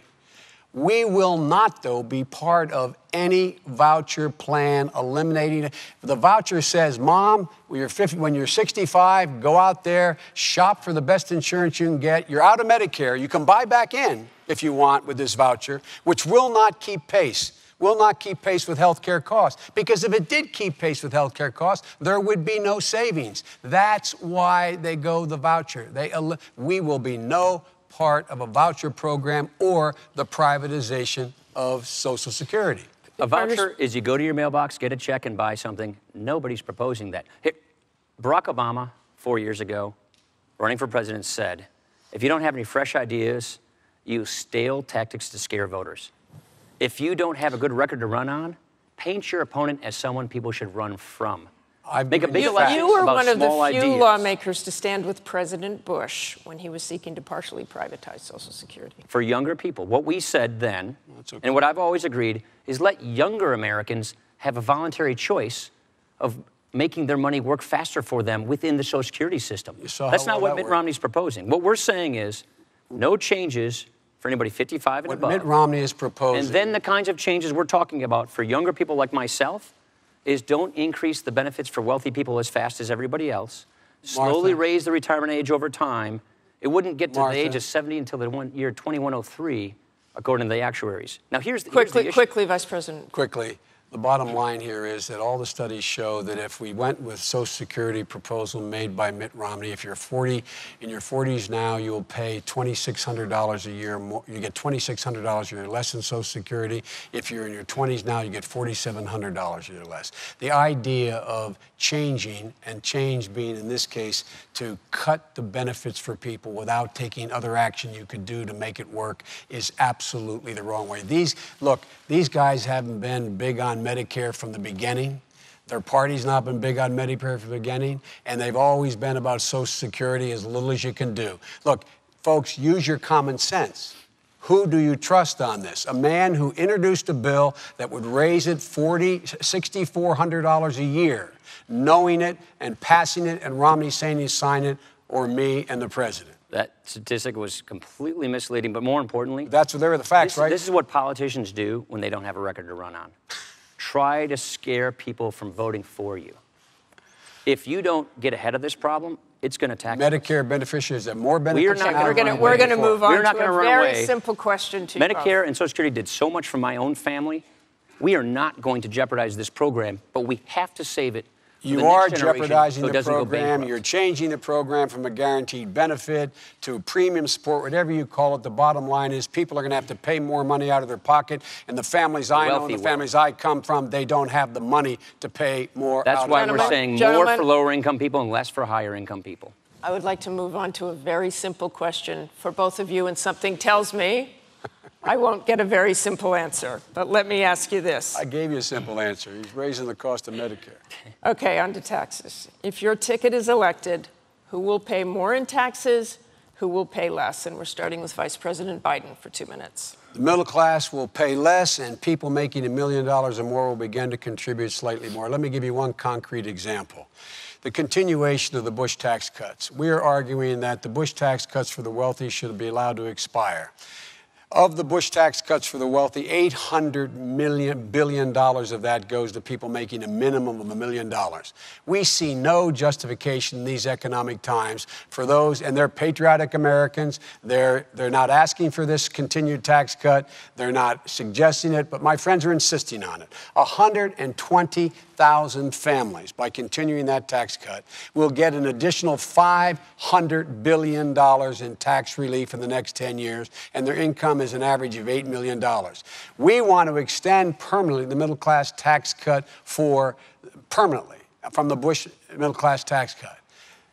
We will not, though, be part of any voucher plan eliminating it. The voucher says, Mom, when you're, fifty, when you're sixty-five, go out there, shop for the best insurance you can get. You're out of Medicare. You can buy back in, if you want, with this voucher, which will not keep pace. Will not keep pace with health care costs. Because if it did keep pace with health care costs, there would be no savings. That's why they go the voucher. They, we will be no part of a voucher program or the privatization of Social Security. A voucher is you go to your mailbox, get a check, and buy something. Nobody's proposing that. Hey, Barack Obama, four years ago, running for president, said, if you don't have any fresh ideas, use stale tactics to scare voters. If you don't have a good record to run on, paint your opponent as someone people should run from. I make a big you, fact you were about one of the few ideas. lawmakers to stand with President Bush when he was seeking to partially privatize Social Security. For younger people, what we said then, okay. and what I've always agreed, is let younger Americans have a voluntary choice of making their money work faster for them within the Social Security system. That's not what Mitt Romney's proposing. What we're saying is no changes for anybody fifty-five and above. What Mitt Romney is proposing. And then the kinds of changes we're talking about for younger people like myself is don't increase the benefits for wealthy people as fast as everybody else. Slowly raise the retirement age over time. It wouldn't get to the age of seventy until the one, year twenty-one oh three, according to the actuaries. Now, here's the, quickly, here's the issue. Quickly, Vice President. Quickly. The bottom line here is that all the studies show that if we went with Social Security proposal made by Mitt Romney, if you're forty, in your forties now, you'll pay twenty-six hundred dollars a year more. You get twenty-six hundred dollars a year less than Social Security. If you're in your twenties now, you get forty-seven hundred dollars a year less. The idea of changing, and change being in this case, to cut the benefits for people without taking other action you could do to make it work is absolutely the wrong way. These, look, these guys haven't been big on Medicare from the beginning. Their party's not been big on Medicare from the beginning, and they've always been about Social Security as little as you can do. Look, folks, use your common sense. Who do you trust on this? A man who introduced a bill that would raise it six thousand four hundred dollars a year, knowing it and passing it, and Romney saying he signed it, or me and the president? That statistic was completely misleading, but more importantly, that's what they were the facts, this, right? This is what politicians do when they don't have a record to run on. Try to scare people from voting for you. If you don't get ahead of this problem, it's going to tackle Medicare us. Beneficiaries that more benefits. We're not going to. We're going to move on. We're not going to run away. Very simple question to Medicare you, and Social Security did so much for my own family. We are not going to jeopardize this program, but we have to save it. You are jeopardizing the program. You're changing the program from a guaranteed benefit to premium support, whatever you call it. The bottom line is people are going to have to pay more money out of their pocket. And the families I know and the families I come from, they don't have the money to pay more. That's why we're saying more for lower income people and less for higher income people. I would like to move on to a very simple question for both of you, and something tells me I won't get a very simple answer, but let me ask you this. I gave you a simple answer. He's raising the cost of Medicare. Okay, on to taxes. If your ticket is elected, who will pay more in taxes? Who will pay less? And we're starting with Vice President Biden for two minutes. The middle class will pay less, and people making a million dollars or more will begin to contribute slightly more. Let me give you one concrete example. The continuation of the Bush tax cuts. We are arguing that the Bush tax cuts for the wealthy should be allowed to expire. Of the Bush tax cuts for the wealthy, eight hundred million billion dollars of that goes to people making a minimum of a million dollars. We see no justification in these economic times for those, and they're patriotic Americans. They're, they're not asking for this continued tax cut. They're not suggesting it, but my friends are insisting on it. one hundred twenty thousand families, by continuing that tax cut, will get an additional five hundred billion dollars in tax relief in the next ten years, and their income is an average of eight million dollars. We want to extend permanently the middle class tax cut for permanently from the Bush middle class tax cut.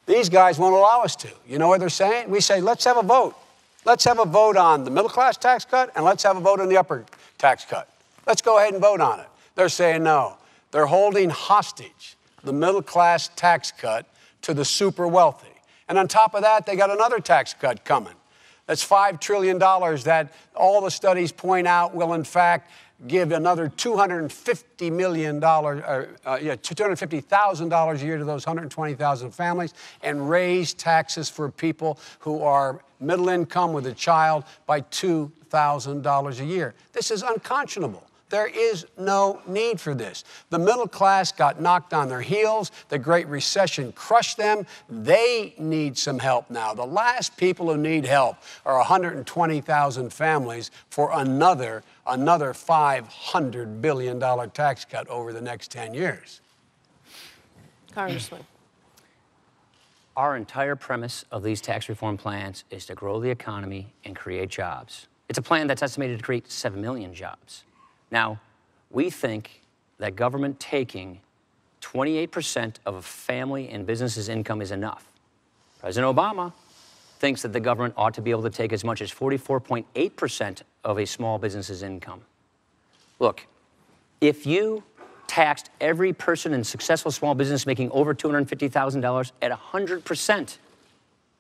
These guys won't allow us to. You know what they're saying? We say, let's have a vote. Let's have a vote on the middle class tax cut, and let's have a vote on the upper tax cut. Let's go ahead and vote on it. They're saying no. They're holding hostage the middle class tax cut to the super wealthy. And on top of that, they got another tax cut coming. That's five trillion dollars that all the studies point out will, in fact, give another two hundred fifty million dollars, uh, uh, yeah, two hundred fifty thousand dollars a year to those one hundred twenty thousand families, and raise taxes for people who are middle income with a child by two thousand dollars a year. This is unconscionable. There is no need for this. The middle class got knocked on their heels. The Great Recession crushed them. They need some help now. The last people who need help are one hundred twenty thousand families for another, another five hundred billion dollars tax cut over the next ten years. Congressman. Our entire premise of these tax reform plans is to grow the economy and create jobs. It's a plan that's estimated to create seven million jobs. Now, we think that government taking twenty-eight percent of a family and business's income is enough. President Obama thinks that the government ought to be able to take as much as forty-four point eight percent of a small business's income. Look, if you taxed every person in successful small business making over two hundred fifty thousand dollars at one hundred percent,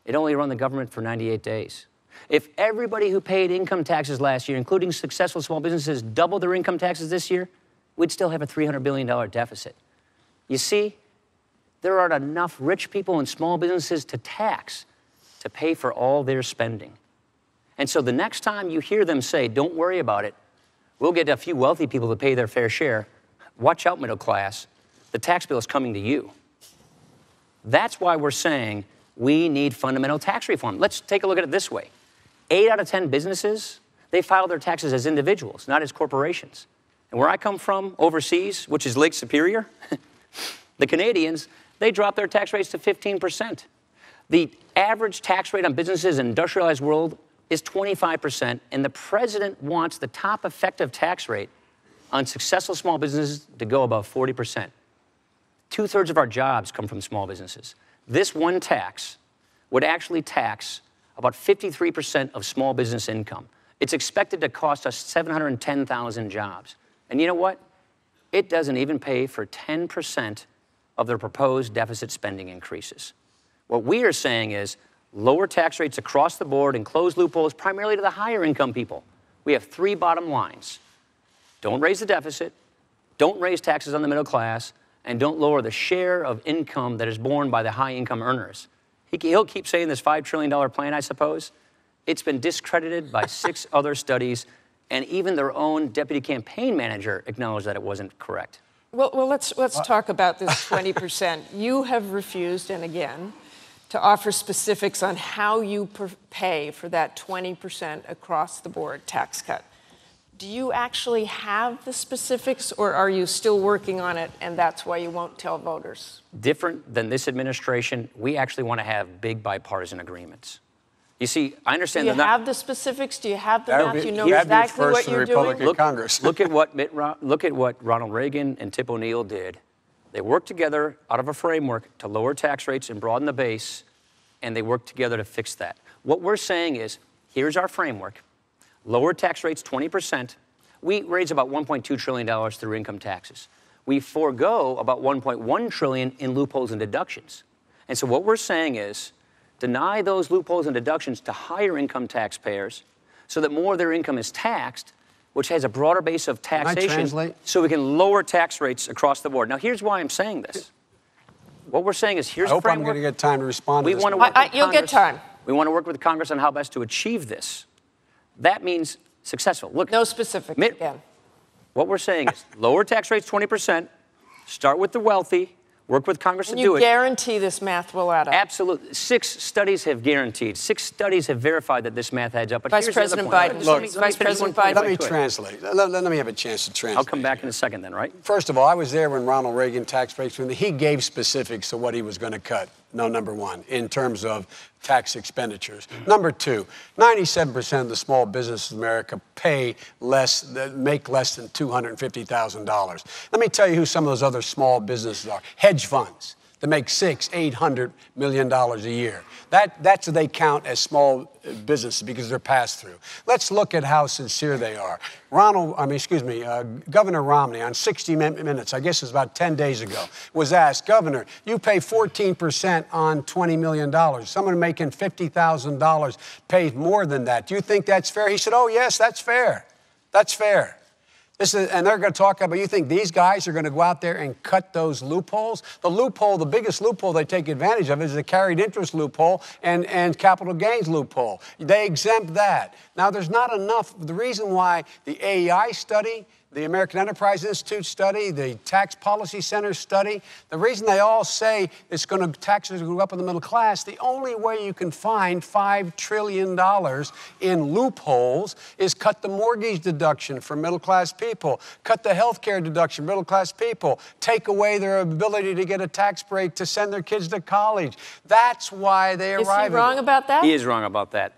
it'd only run the government for ninety-eight days. If everybody who paid income taxes last year, including successful small businesses, doubled their income taxes this year, we'd still have a three hundred billion dollars deficit. You see, there aren't enough rich people and small businesses to tax to pay for all their spending. And so the next time you hear them say, don't worry about it, we'll get a few wealthy people to pay their fair share, watch out, middle class, the tax bill is coming to you. That's why we're saying we need fundamental tax reform. Let's take a look at it this way. eight out of ten businesses, they file their taxes as individuals, not as corporations. And where I come from, overseas, which is Lake Superior, the Canadians, they drop their tax rates to fifteen percent. The average tax rate on businesses in the industrialized world is twenty-five percent, and the president wants the top effective tax rate on successful small businesses to go above forty percent. Two-thirds of our jobs come from small businesses. This one tax would actually tax about fifty-three percent of small business income. It's expected to cost us seven hundred ten thousand jobs. And you know what? It doesn't even pay for ten percent of their proposed deficit spending increases. What we are saying is lower tax rates across the board and close loopholes primarily to the higher income people. We have three bottom lines. Don't raise the deficit, don't raise taxes on the middle class, and don't lower the share of income that is borne by the high income earners. He'll keep saying this five trillion dollar plan, I suppose. It's been discredited by six other studies, and even their own deputy campaign manager acknowledged that it wasn't correct. Well, well let's, let's uh, talk about this twenty percent. You have refused, and again, to offer specifics on how you pay for that twenty percent across-the-board tax cut. Do you actually have the specifics, or are you still working on it and that's why you won't tell voters? Different than this administration, we actually want to have big bipartisan agreements. You see, I understand that. Do you have the specifics? Do you have the math? You know exactly what you're doing? Look, look at what Mitt Ro- look at what Ronald Reagan and Tip O'Neill did. They worked together out of a framework to lower tax rates and broaden the base, and they worked together to fix that. What we're saying is, here's our framework. Lower tax rates, twenty percent. We raise about one point two trillion dollars through income taxes. We forego about one point one trillion dollars in loopholes and deductions. And so what we're saying is deny those loopholes and deductions to higher income taxpayers so that more of their income is taxed, which has a broader base of taxation, so we can lower tax rates across the board. Now, here's why I'm saying this. What we're saying is here's the framework. I hope I'm going to get time to respond to this. You'll get time. We want to work with Congress on how best to achieve this. That means successful. Look, no specific. Mitt, yeah. What we're saying is lower tax rates, twenty percent, start with the wealthy, work with Congress and to do it. You guarantee this math will add up. Absolutely. Six studies have guaranteed. Six studies have verified that this math adds up. But Vice President Biden. Look, let me, Vice President Biden. Let me translate. Let, let me have a chance to translate. I'll come back in a second then, right? First of all, I was there when Ronald Reagan tax breaks, when he gave specifics to what he was going to cut. No, number one, in terms of tax expenditures. Number two, ninety-seven percent of the small businesses in America pay less, make less than two hundred fifty thousand dollars. Let me tell you who some of those other small businesses are. Hedge funds. that make six, eight hundred million dollars a year. That, that's what they count as small businesses because they're passed through. Let's look at how sincere they are. Ronald, I mean, excuse me, uh, Governor Romney on sixty Minutes, I guess it was about ten days ago, was asked, Governor, you pay fourteen percent on twenty million dollars. Someone making fifty thousand dollars pays more than that. Do you think that's fair? He said, oh, yes, that's fair. That's fair. This is, and they're going to talk about, you think these guys are going to go out there and cut those loopholes? The loophole, the biggest loophole they take advantage of is the carried interest loophole and, and capital gains loophole. They exempt that. Now, there's not enough. The reason why the A E I study, the American Enterprise Institute study, the Tax Policy Center study, the reason they all say it's going to taxes go up in the middle class, the only way you can find five trillion dollars in loopholes is cut the mortgage deduction for middle-class people, cut the health care deduction for middle-class people, take away their ability to get a tax break to send their kids to college. That's why they arrive. Is he wrong about that? He is wrong about that.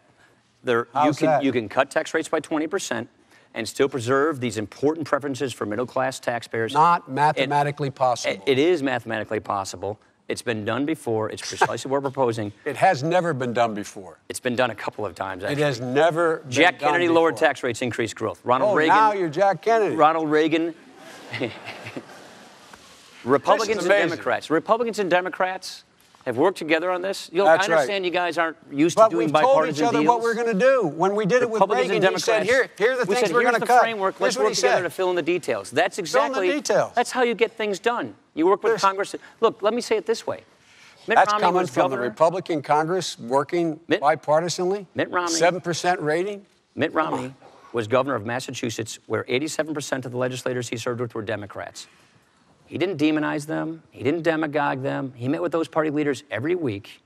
There, you can, that? You can cut tax rates by twenty percent. And still preserve these important preferences for middle-class taxpayers. Not mathematically it, possible. It is mathematically possible. It's been done before. It's precisely what we're proposing. It has never been done before. It's been done a couple of times, actually. It has never been Jack done Kennedy before. Lowered tax rates, increased growth. Ronald oh, Reagan. Now you're Jack Kennedy. Ronald Reagan. Republicans and Democrats. Republicans and Democrats have worked together on this. You'll, I understand right. You guys aren't used but to doing bipartisan deals. But we've told each other what we're going to do. When we did it with Reagan, and he said, here, here are the we things said, we're going to cut. Framework. Let's work together said. to fill in the details. That's exactly, fill in the details. That's how you get things done. You work with There's, Congress. Look, let me say it this way. Mitt that's Romney coming from governor. the Republican Congress working Mitt, bipartisanly. Mitt Romney. seven percent rating. Mitt Romney was governor of Massachusetts, where eighty-seven percent of the legislators he served with were Democrats. He didn't demonize them. He didn't demagogue them. He met with those party leaders every week.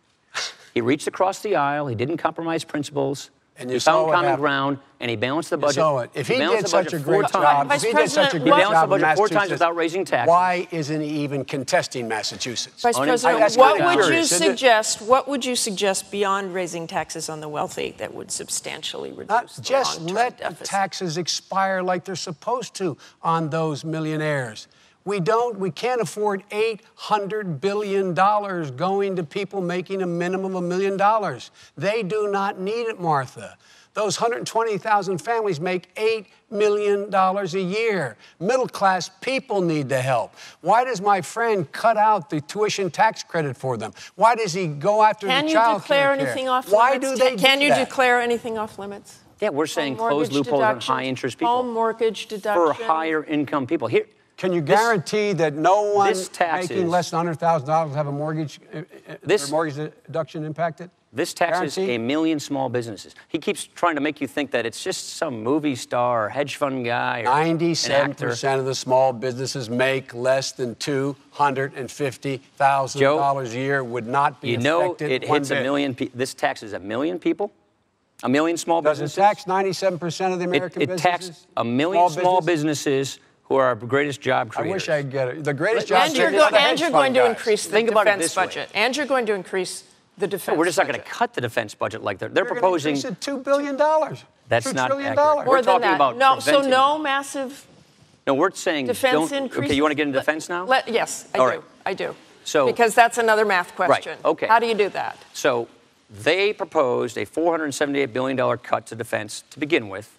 He reached across the aisle. He didn't compromise principles. And you he found common happened. ground, and he balanced the budget. So if he, he did such a great job, if he did such a great job, he balanced the budget four times without raising taxes. Why isn't he even contesting Massachusetts? Vice President, what would you suggest? What would you suggest beyond raising taxes on the wealthy that would substantially reduce the long-term deficit? Just let taxes expire like they're supposed to on those millionaires. We don't, we can't afford eight hundred billion dollars going to people making a minimum of a million dollars. They do not need it, Martha. Those one hundred twenty thousand families make eight million dollars a year. Middle-class people need the help. Why does my friend cut out the tuition tax credit for them? Why does he go after can the child care? Can you declare anything off limits? Why do they Can do you that? declare anything off limits? Yeah, we're saying close loopholes on high-interest people. Home mortgage deduction. For higher-income people. Here. Can you guarantee this, that no one making less than one hundred thousand dollars have a mortgage, this, mortgage deduction impacted? This taxes Guaranteed? a million small businesses. He keeps trying to make you think that it's just some movie star or hedge fund guy or ninety-seven percent of the small businesses make less than two hundred fifty thousand dollars a year, would not be you affected. You know it hits bit. a million people. This taxes a million people? A million small Does businesses? Does it tax ninety-seven percent of the American it, it businesses? It taxes a million small, small businesses. businesses who are our greatest job creators. I wish I could get it. The greatest job creators are the hedge fund guys. And you're going to increase the defense budget. And you're going to increase the defense budget. We're just not going to cut the defense budget like they're, they're proposing. They're going to increase it two billion dollars. That's not accurate. More than that. No, so no massive No, we're saying defense increase. Okay, you want to get into defense now? Let, yes, I All do. Right. I do. So, because that's another math question. Right, okay. How do you do that? So they proposed a four hundred seventy-eight billion dollars cut to defense to begin with.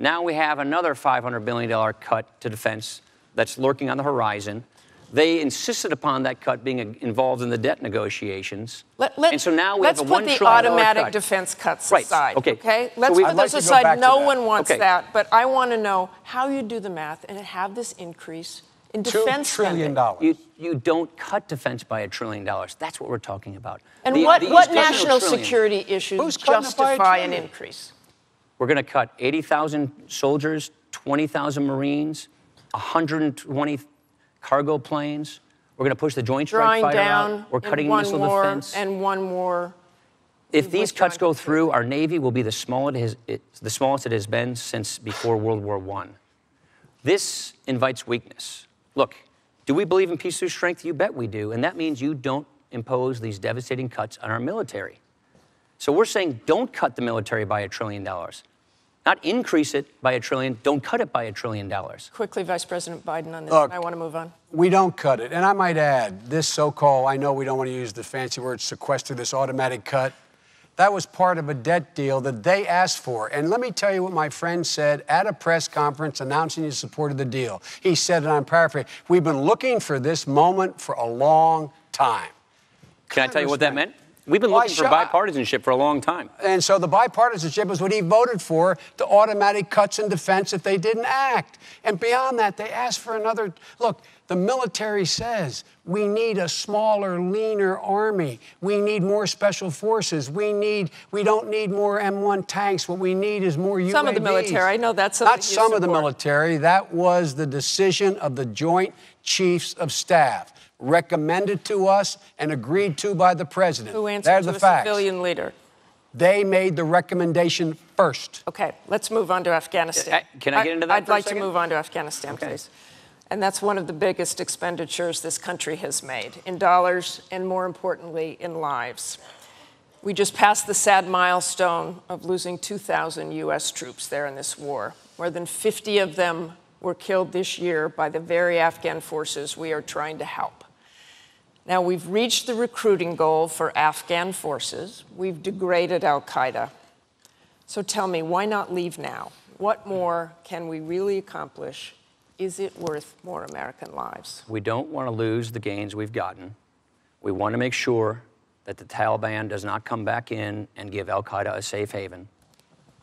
Now we have another five hundred billion dollars cut to defense that's lurking on the horizon. They insisted upon that cut being involved in the debt negotiations. Let, let, and so now we have a one trillion dollar cut. Let's put the automatic defense cuts right. aside, okay? okay? Let's so put those like aside. No one wants okay. that, but I want to know how you do the math and have this increase in defense spending. two trillion dollars. You, you don't cut defense by a trillion dollars. That's what we're talking about. And the, what, the what national trillion. security issues Who's justify an increase? We're going to cut eighty thousand soldiers, twenty thousand Marines, one hundred twenty cargo planes. We're going to push the Joint Strike Fighter out. We're cutting missile defense. And one more. If these cuts go through, our Navy will be the smallest it has, it, the smallest it has been since before World War One. This invites weakness. Look, do we believe in peace through strength? You bet we do. And that means you don't impose these devastating cuts on our military. So we're saying don't cut the military by a trillion dollars. not increase it by a trillion. Don't cut it by a trillion dollars. Quickly, Vice President Biden, on this. Look, I want to move on. We don't cut it. And I might add, this so-called, I know we don't want to use the fancy word sequester, this automatic cut, that was part of a debt deal that they asked for. And let me tell you what my friend said at a press conference announcing he supported the deal. He said, and I'm paraphrasing, we've been looking for this moment for a long time. Can I tell you what that meant? We've been looking for bipartisanship for a long time. And so the bipartisanship was what he voted for, the automatic cuts in defense if they didn't act. And beyond that, they asked for another. Look, the military says we need a smaller, leaner army. We need more special forces. We need, we don't need more M one tanks. What we need is more U A Vs. Some of the military. I know that's something you support. Not some of the military. That was the decision of the Joint Chiefs of Staff, recommended to us and agreed to by the president. Who answered to the civilian leader? They made the recommendation first. Okay, let's move on to Afghanistan. I, can I get into that? I'd like to move on to Afghanistan, okay, please. And that's one of the biggest expenditures this country has made in dollars and, more importantly, in lives. We just passed the sad milestone of losing two thousand U S troops there in this war. More than fifty of them were killed this year by the very Afghan forces we are trying to help. Now, we've reached the recruiting goal for Afghan forces. We've degraded al-Qaeda. So tell me, why not leave now? What more can we really accomplish? Is it worth more American lives? We don't want to lose the gains we've gotten. We want to make sure that the Taliban does not come back in and give al-Qaeda a safe haven.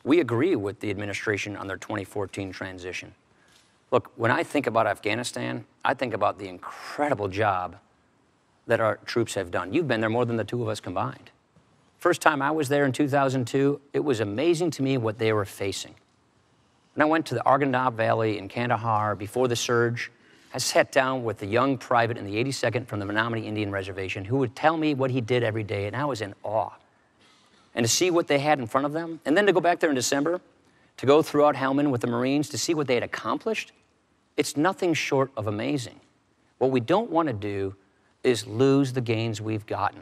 We agree with the administration on their twenty fourteen transition. Look, when I think about Afghanistan, I think about the incredible job that our troops have done. You've been there more than the two of us combined. First time I was there in two thousand two, it was amazing to me what they were facing. When I went to the Argandab Valley in Kandahar before the surge, I sat down with a young private in the eighty-second from the Menominee Indian Reservation who would tell me what he did every day, and I was in awe. And to see what they had in front of them, and then to go back there in December, to go throughout Helmand with the Marines to see what they had accomplished, it's nothing short of amazing. What we don't want to do is lose the gains we've gotten.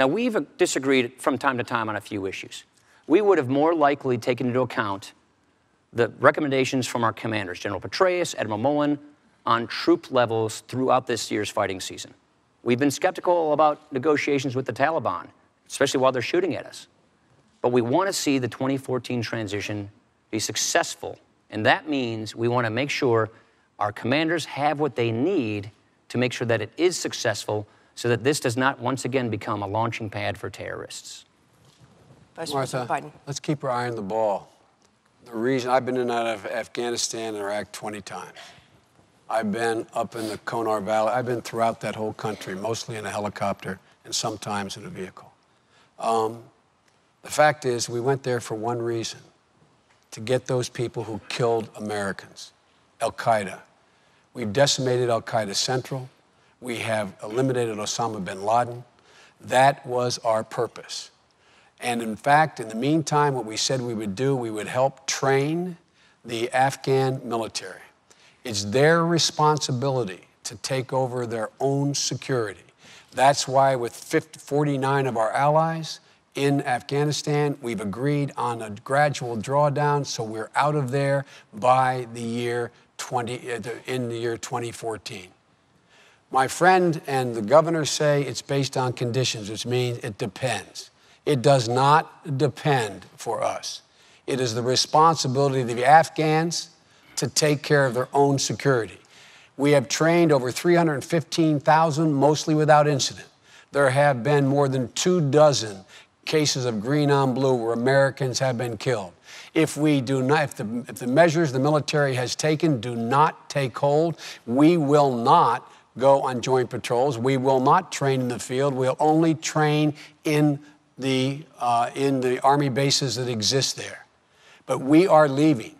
Now, we've disagreed from time to time on a few issues. We would have more likely taken into account the recommendations from our commanders, General Petraeus, Admiral Mullen, on troop levels throughout this year's fighting season. We've been skeptical about negotiations with the Taliban, especially while they're shooting at us. But we want to see the twenty fourteen transition be successful. And that means we want to make sure our commanders have what they need to make sure that it is successful so that this does not once again become a launching pad for terrorists. Vice President Biden. Let's keep our eye on the ball. The reason I've been in and out of Afghanistan and Iraq twenty times. I've been up in the Konar Valley. I've been throughout that whole country, mostly in a helicopter and sometimes in a vehicle. Um, the fact is we went there for one reason: to get those people who killed Americans, al-Qaeda. We've decimated al-Qaeda Central. We have eliminated Osama bin Laden. That was our purpose. And in fact, in the meantime, what we said we would do, we would help train the Afghan military. It's their responsibility to take over their own security. That's why with forty-nine of our allies in Afghanistan, we've agreed on a gradual drawdown, so we're out of there by the year twenty, in the year twenty fourteen. My friend and the governor say it's based on conditions, which means it depends. It does not depend for us. It is the responsibility of the Afghans to take care of their own security. We have trained over three hundred fifteen thousand, mostly without incident. There have been more than two dozen cases of green on blue where Americans have been killed. If we do not, if the, if the measures the military has taken do not take hold, we will not go on joint patrols. We will not train in the field. We'll only train in the, uh, in the Army bases that exist there. But we are leaving.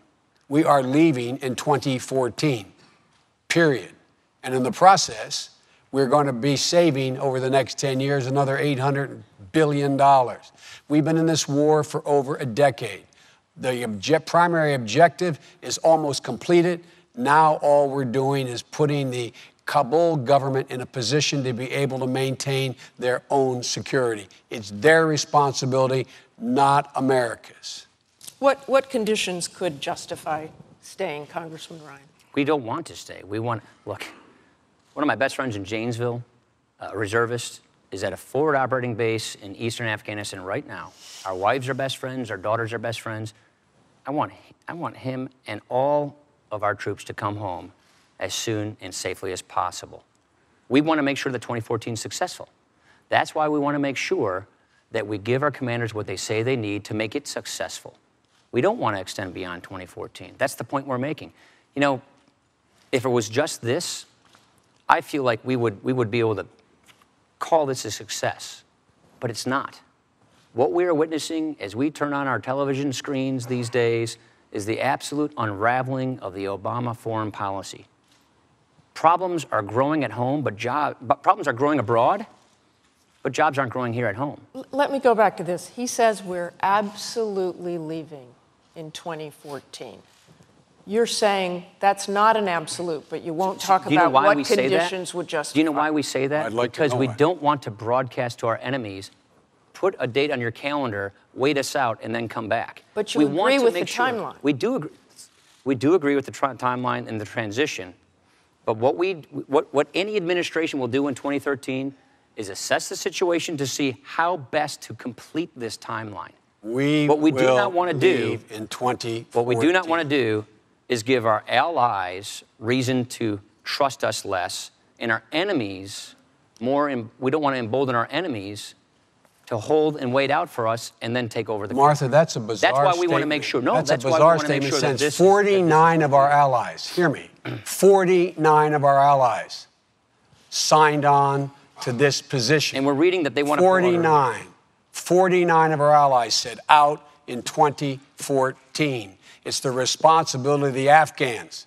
We are leaving in twenty fourteen, period. And in the process, we're going to be saving over the next ten years another eight hundred billion dollars. We've been in this war for over a decade. The obje- primary objective is almost completed. Now all we're doing is putting the Kabul government in a position to be able to maintain their own security. It's their responsibility, not America's. What, what conditions could justify staying, Congressman Ryan? We don't want to stay. We want, look, one of my best friends in Jamesville, a reservist, is at a forward operating base in eastern Afghanistan right now. Our wives are best friends, our daughters are best friends. I want, I want him and all of our troops to come home as soon and safely as possible. We want to make sure that twenty fourteen is successful. That's why we want to make sure that we give our commanders what they say they need to make it successful. We don't want to extend beyond twenty fourteen. That's the point we're making. You know, if it was just this, I feel like we would, we would be able to call this a success, but it's not. What we are witnessing as we turn on our television screens these days is the absolute unraveling of the Obama foreign policy. Problems are growing at home, but, job, but problems are growing abroad, but jobs aren't growing here at home. Let me go back to this. He says we're absolutely leaving in twenty fourteen. You're saying that's not an absolute, but you won't talk so, about what conditions would justify. Do you know why we say that? I'd like because to know we why. Don't want to broadcast to our enemies, put a date on your calendar, wait us out, and then come back. But you we agree want with the sure. timeline. We do agree, we do agree with the timeline and the transition, but what, we, what, what any administration will do in twenty thirteen is assess the situation to see how best to complete this timeline. We what we will do not want to do in twenty fourteen. What we do not want to do is give our allies reason to trust us less, and our enemies more. Em we don't want to embolden our enemies to hold and wait out for us and then take over the country. Martha, that's a bizarre statement. That's why we want to make sure. No, that's, that's a bizarre why we want to make sure that this forty-nine of our allies, hear me, forty-nine of our allies signed on to this position. And we're reading that they want to forty-nine, forty-nine of our allies said out in twenty fourteen. It's the responsibility of the Afghans.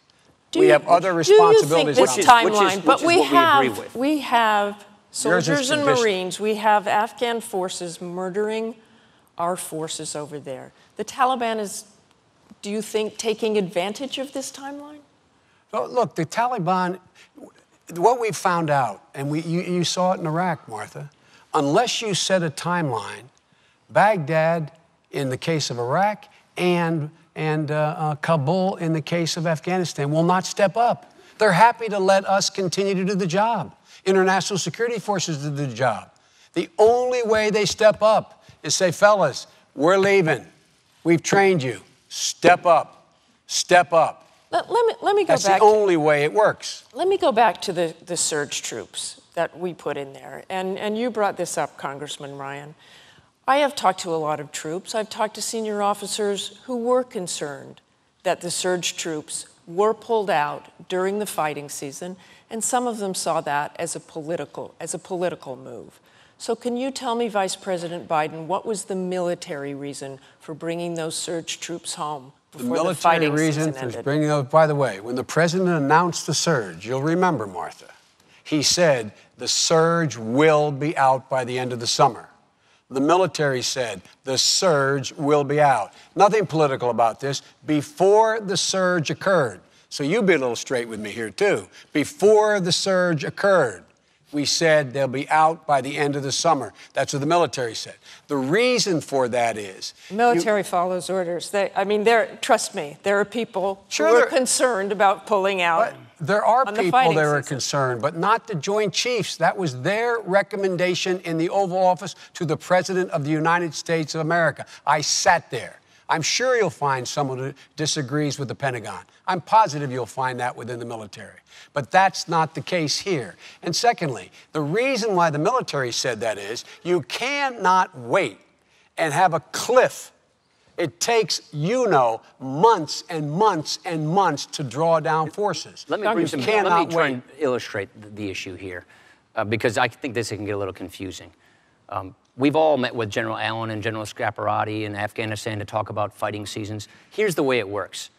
Do we you, have other responsibilities. Do you think this timeline, but we have, we have soldiers and Marines, we have Afghan forces murdering our forces over there. The Taliban is, do you think, taking advantage of this timeline? Well, look, the Taliban, what we found out, and we, you, you saw it in Iraq, Martha, unless you set a timeline, Baghdad, in the case of Iraq, and and uh, uh, Kabul, in the case of Afghanistan, will not step up. They're happy to let us continue to do the job. International security forces do the job. The only way they step up is say, fellas, we're leaving. We've trained you. Step up. Step up. Let, let me, let me go That's back. That's the only to, way it works. Let me go back to the, the surge troops that we put in there. And, and you brought this up, Congressman Ryan. I have talked to a lot of troops. I've talked to senior officers who were concerned that the surge troops were pulled out during the fighting season, and some of them saw that as a political, as a political move. So can you tell me, Vice President Biden, what was the military reason for bringing those surge troops home before the, the fighting season ended? The military reason for bringing those, by the way, when the president announced the surge, you'll remember, Martha, he said the surge will be out by the end of the summer. The military said the surge will be out. Nothing political about this before the surge occurred. So you be a little straight with me here, too. Before the surge occurred, we said they'll be out by the end of the summer. That's what the military said. The reason for that is the military you, follows orders. They, I mean, there. Trust me, there are people sure who are concerned about pulling out. There are people that are concerned, but not the Joint Chiefs. That was their recommendation in the Oval Office to the President of the United States of America. I sat there. I'm sure you'll find someone who disagrees with the Pentagon. I'm positive you'll find that within the military. But that's not the case here. And secondly, the reason why the military said that is you cannot wait and have a cliff. It takes, you know, months and months and months to draw down forces. Let me, bring some, let me try and illustrate the issue here, uh, because I think this can get a little confusing. Um, we've all met with General Allen and General Scaparotti in Afghanistan to talk about fighting seasons. Here's the way it works.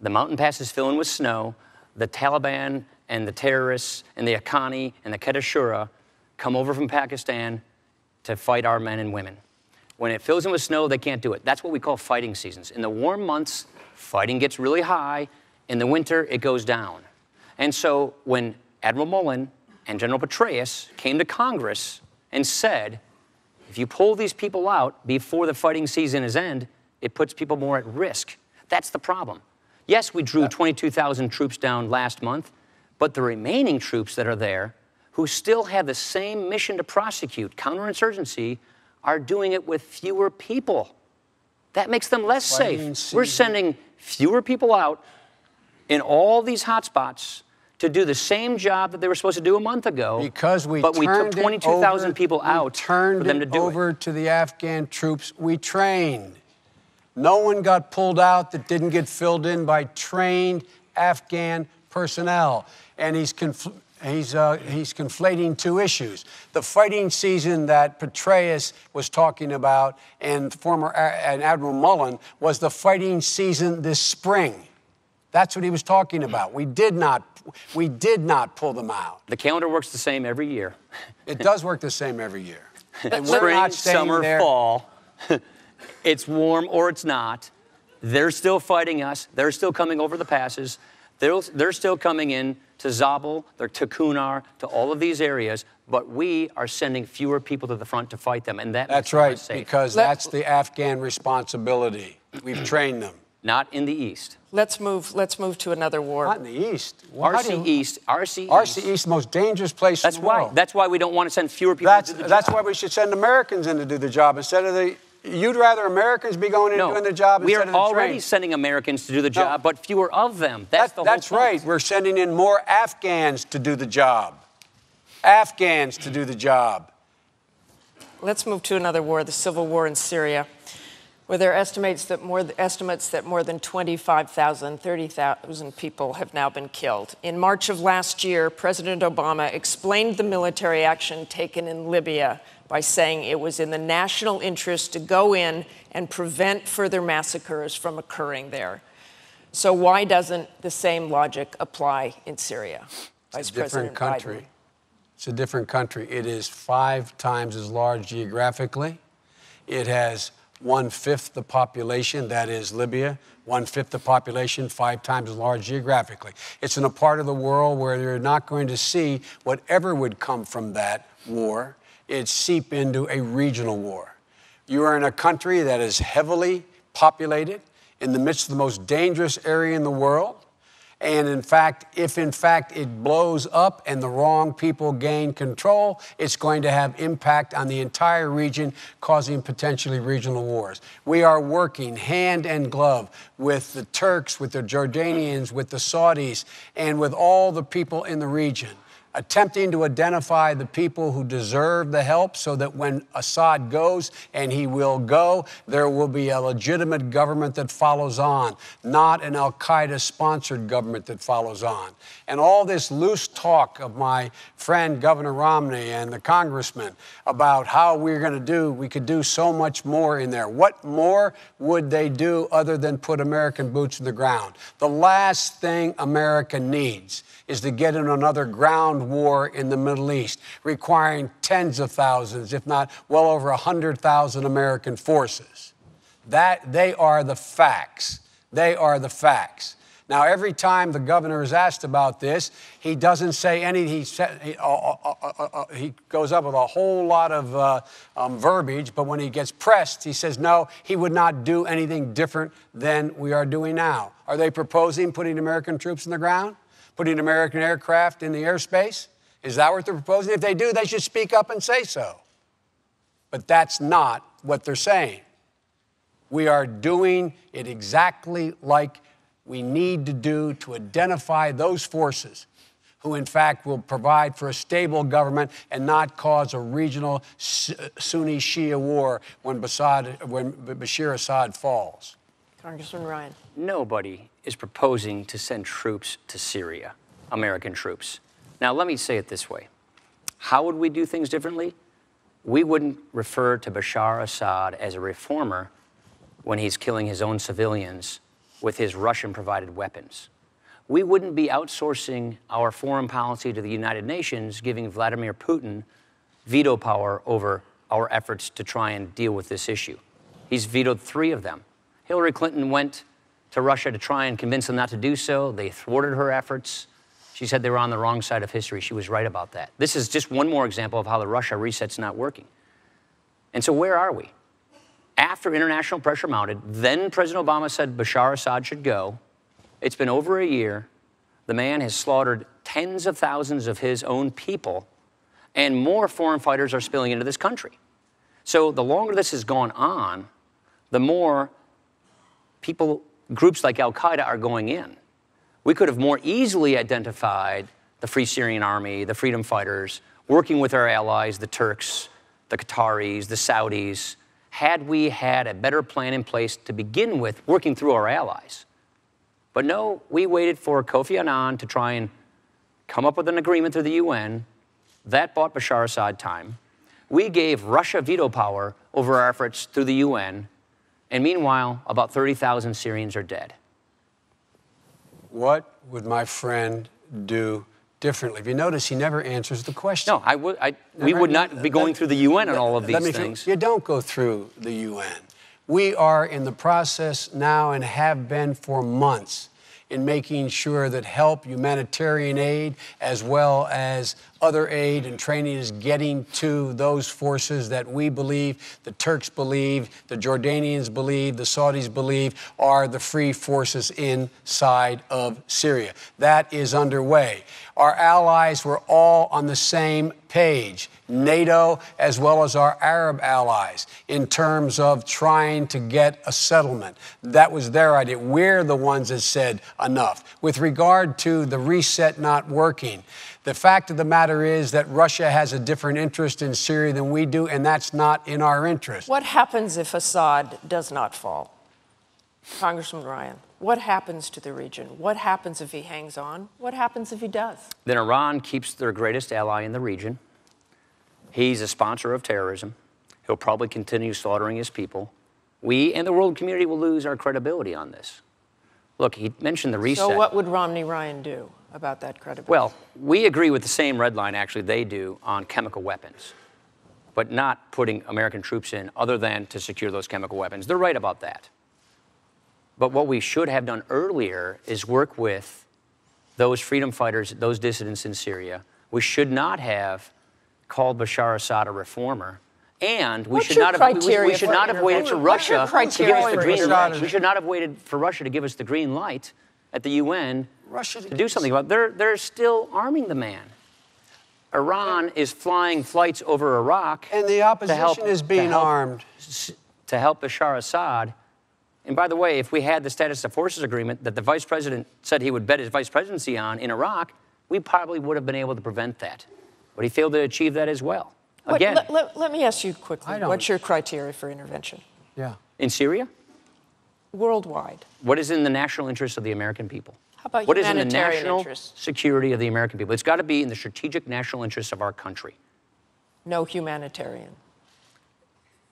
The mountain passes fill in with snow. The Taliban and the terrorists and the Haqqani and the Quetta come over from Pakistan to fight our men and women. When it fills in with snow, they can't do it. That's what we call fighting seasons. In the warm months, fighting gets really high. In the winter, it goes down. And so when Admiral Mullen and General Petraeus came to Congress and said, if you pull these people out before the fighting season is end, It puts people more at risk. That's the problem. Yes, we drew twenty-two thousand troops down last month, but the remaining troops that are there, who still have the same mission to prosecute counterinsurgency, are doing it with fewer people. That makes them less safe. We're sending fewer people out in all these hot spots to do the same job that they were supposed to do a month ago. Because we but we took twenty-two thousand people out for them to do it. We turned it over to the Afghan troops. We trained. No one got pulled out that didn't get filled in by trained Afghan personnel. And he's confl he's uh, he's conflating two issues: the fighting season that Petraeus was talking about, and former and Admiral Mullen, was the fighting season this spring. That's what he was talking about. We did not, we did not pull them out. The calendar works the same every year. It does work the same every year. And we're spring, not summer, there. fall. It's warm or it's not. They're still fighting us. They're still coming over the passes. They're, they're still coming in to Zabul, to Kunar, to all of these areas. But we are sending fewer people to the front to fight them, and that that's makes them right safe. Because Let, that's the Afghan responsibility. We've trained them. Not in the East. Let's move. Let's move to another war. Not in the East. R C East. R C East. R C East. Most dangerous place. That's in the why. World. That's why we don't want to send fewer people. That's, to do the that's job. Why we should send Americans in to do the job instead of the. You'd rather Americans be going in no, and doing the job instead of the train. We are already sending Americans to do the job, no. but fewer of them. That's that, the whole That's point. Right. We're sending in more Afghans to do the job. Afghans to do the job. Let's move to another war, the civil war in Syria, where there are estimates that more, estimates that more than twenty-five thousand, thirty thousand people have now been killed. In March of last year, President Obama explained the military action taken in Libya by saying it was in the national interest to go in and prevent further massacres from occurring there. So why doesn't the same logic apply in Syria? Vice President Biden? It's a different country. It's a different country. It is five times as large geographically. It has one-fifth the population, that is Libya, one-fifth the population, five times as large geographically. It's in a part of the world where you're not going to see whatever would come from that war. It seep into a regional war. You are in a country that is heavily populated, in the midst of the most dangerous area in the world. And in fact, if in fact it blows up and the wrong people gain control, it's going to have impact on the entire region, causing potentially regional wars. We are working hand and glove with the Turks, with the Jordanians, with the Saudis, and with all the people in the region, attempting to identify the people who deserve the help so that when Assad goes, and he will go, there will be a legitimate government that follows on, not an Al-Qaeda-sponsored government that follows on. And all this loose talk of my friend Governor Romney and the congressman about how we're going to do, we could do so much more in there. What more would they do other than put American boots in the ground? The last thing America needs is to get in another ground war in the Middle East, requiring tens of thousands, if not well over one hundred thousand American forces. That, they are the facts. They are the facts. Now, every time the governor is asked about this, he doesn't say anything. He, said, he, uh, uh, uh, uh, he goes up with a whole lot of uh, um, verbiage, but when he gets pressed, he says, no, he would not do anything different than we are doing now. Are they proposing putting American troops in the ground? Putting American aircraft in the airspace? Is that what they're proposing? If they do, they should speak up and say so. But that's not what they're saying. We are doing it exactly like we need to do to identify those forces who, in fact, will provide for a stable government and not cause a regional Sunni-Shia war when Bashar Assad falls. Congressman Ryan. Nobody is proposing to send troops to Syria, American troops. Now, let me say it this way. How would we do things differently? We wouldn't refer to Bashar Assad as a reformer when he's killing his own civilians with his Russian-provided weapons. We wouldn't be outsourcing our foreign policy to the United Nations, giving Vladimir Putin veto power over our efforts to try and deal with this issue. He's vetoed three of them. Hillary Clinton went to Russia to try and convince them not to do so. They thwarted her efforts. She said they were on the wrong side of history. She was right about that. This is just one more example of how the Russia reset's not working. And so where are we? After international pressure mounted, then President Obama said Bashar Assad should go. It's been over a year. The man has slaughtered tens of thousands of his own people, and more foreign fighters are spilling into this country. So the longer this has gone on, the more people, groups like Al-Qaeda are going in. We could have more easily identified the Free Syrian Army, the freedom fighters, working with our allies, the Turks, the Qataris, the Saudis, had we had a better plan in place to begin with, working through our allies. But no, we waited for Kofi Annan to try and come up with an agreement through the U N. That bought Bashar Assad time. We gave Russia veto power over our efforts through the U N, and meanwhile, about thirty thousand Syrians are dead. What would my friend do differently? If you notice, he never answers the question. No, I would, I, we would not be going through the U N on all of these things. You don't go through the U N. We are in the process now and have been for months in making sure that help, humanitarian aid, as well as other aid and training is getting to those forces that we believe, the Turks believe, the Jordanians believe, the Saudis believe, are the free forces inside of Syria. That is underway. Our allies were all on the same page, NATO as well as our Arab allies, in terms of trying to get a settlement. That was their idea. We're the ones that said enough. With regard to the reset not working, the fact of the matter is that Russia has a different interest in Syria than we do, and that's not in our interest. What happens if Assad does not fall? Congressman Ryan, what happens to the region? What happens if he hangs on? What happens if he does? Then Iran keeps their greatest ally in the region. He's a sponsor of terrorism. He'll probably continue slaughtering his people. We and the world community will lose our credibility on this. Look, he mentioned the reset. So what would Romney Ryan do about that credibility? Well, we agree with the same red line, actually, they do on chemical weapons, but not putting American troops in other than to secure those chemical weapons. They're right about that. But what we should have done earlier is work with those freedom fighters, those dissidents in Syria. We should not have called Bashar Assad a reformer. And we should, not have, we, we should not have waited for Russia to give us the green light. We should not have waited for Russia to give us the green light at the U N Russia to do something about it. They're, they're still arming the man. Iran is flying flights over Iraq. And the opposition help, is being to help, armed. To help Bashar Assad. And by the way, if we had the status of forces agreement that the vice president said he would bet his vice presidency on in Iraq, we probably would have been able to prevent that. But he failed to achieve that as well. Again, what, let, let me ask you quickly, what's your criteria for intervention? Yeah. In Syria? Worldwide. What is in the national interest of the American people? How about what is in the national interest? Security of the American people? It's got to be in the strategic national interest of our country. No humanitarian.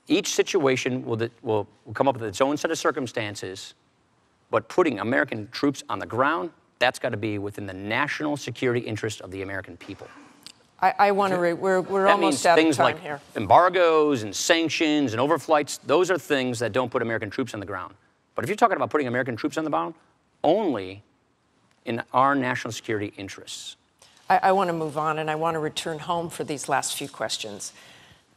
Each situation will, will, will come up with its own set of circumstances, but putting American troops on the ground, that's got to be within the national security interest of the American people. I, I want to, re we're, we're almost out of time here. That means things like embargoes and sanctions and overflights, those are things that don't put American troops on the ground. But if you're talking about putting American troops on the ground, only in our national security interests. I, I want to move on, and I want to return home for these last few questions.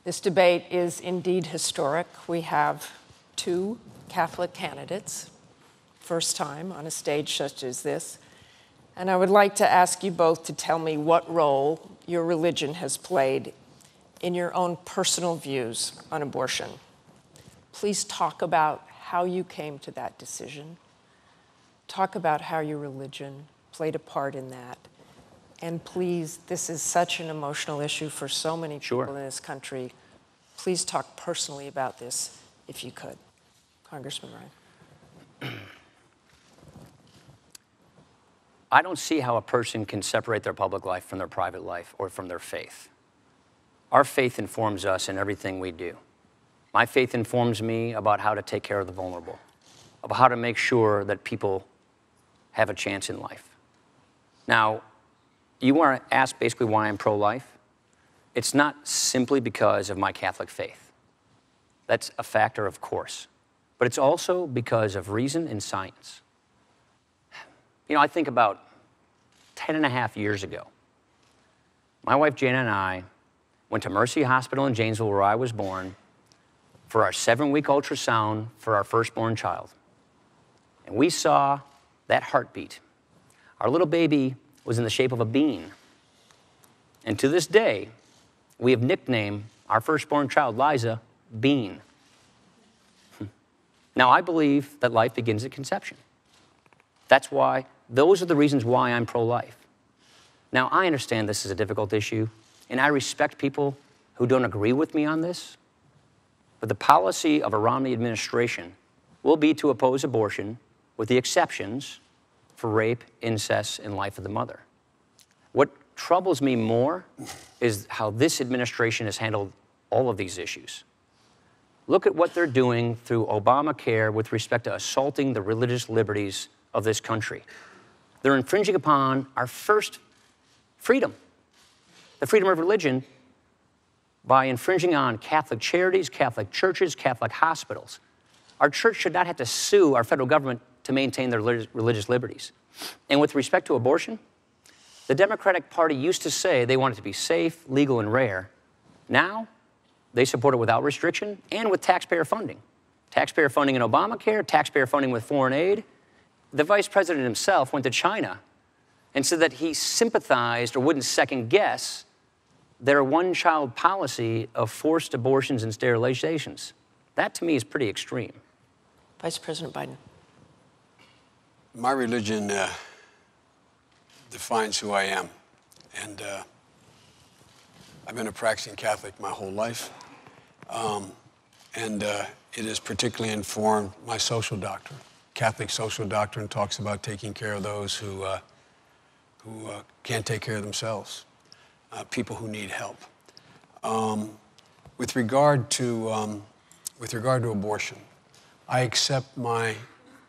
This debate is indeed historic. We have two Catholic candidates, first time on a stage such as this. And I would like to ask you both to tell me what role your religion has played in your own personal views on abortion. Please talk about how you came to that decision. Talk about how your religion played a part in that. And please, this is such an emotional issue for so many people sure. in this country. Please talk personally about this, if you could. Congressman Ryan. I don't see how a person can separate their public life from their private life or from their faith. Our faith informs us in everything we do. My faith informs me about how to take care of the vulnerable, about how to make sure that people have a chance in life. Now, you want to ask basically why I'm pro-life? It's not simply because of my Catholic faith. That's a factor, of course. But it's also because of reason and science. You know, I think about ten and a half years ago, my wife Jana and I went to Mercy Hospital in Jamesville, where I was born, for our seven-week ultrasound for our firstborn child. And we saw that heartbeat. Our little baby was in the shape of a bean. And to this day, we have nicknamed our firstborn child, Liza, Bean. Now, I believe that life begins at conception. That's why, those are the reasons why I'm pro-life. Now, I understand this is a difficult issue, and I respect people who don't agree with me on this, but the policy of a Romney administration will be to oppose abortion with the exceptions for rape, incest, and life of the mother. What troubles me more is how this administration has handled all of these issues. Look at what they're doing through Obamacare with respect to assaulting the religious liberties of this country. They're infringing upon our first freedom, the freedom of religion, by infringing on Catholic charities, Catholic churches, Catholic hospitals. Our church should not have to sue our federal government to maintain their religious liberties. And with respect to abortion, the Democratic Party used to say they wanted it to be safe, legal, and rare. Now, they support it without restriction and with taxpayer funding. Taxpayer funding in Obamacare, taxpayer funding with foreign aid. The vice president himself went to China and said that he sympathized or wouldn't second guess their one-child policy of forced abortions and sterilizations. That, to me, is pretty extreme. Vice President Biden. My religion uh, defines who I am. And uh, I've been a practicing Catholic my whole life. Um, and uh, it has particularly informed my social doctrine. Catholic social doctrine talks about taking care of those who, uh, who uh, can't take care of themselves, uh, people who need help. Um, with regard to, um, with regard to abortion, I accept my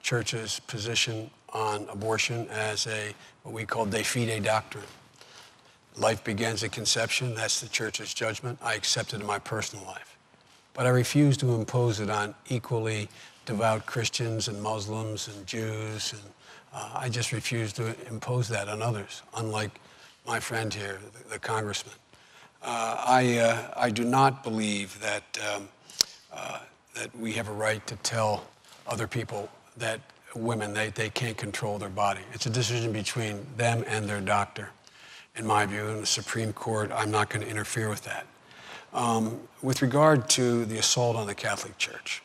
church's position on abortion as a, what we call de fide doctrine. Life begins at conception. That's the church's judgment. I accept it in my personal life. But I refuse to impose it on equally devout Christians and Muslims and Jews. And uh, I just refuse to impose that on others, unlike my friend here, the, the congressman. Uh, I, uh, I do not believe that, um, uh, that we have a right to tell other people that women, they, they can't control their body. It's a decision between them and their doctor. In my view, in the Supreme Court, I'm not going to interfere with that. Um, with regard to the assault on the Catholic Church,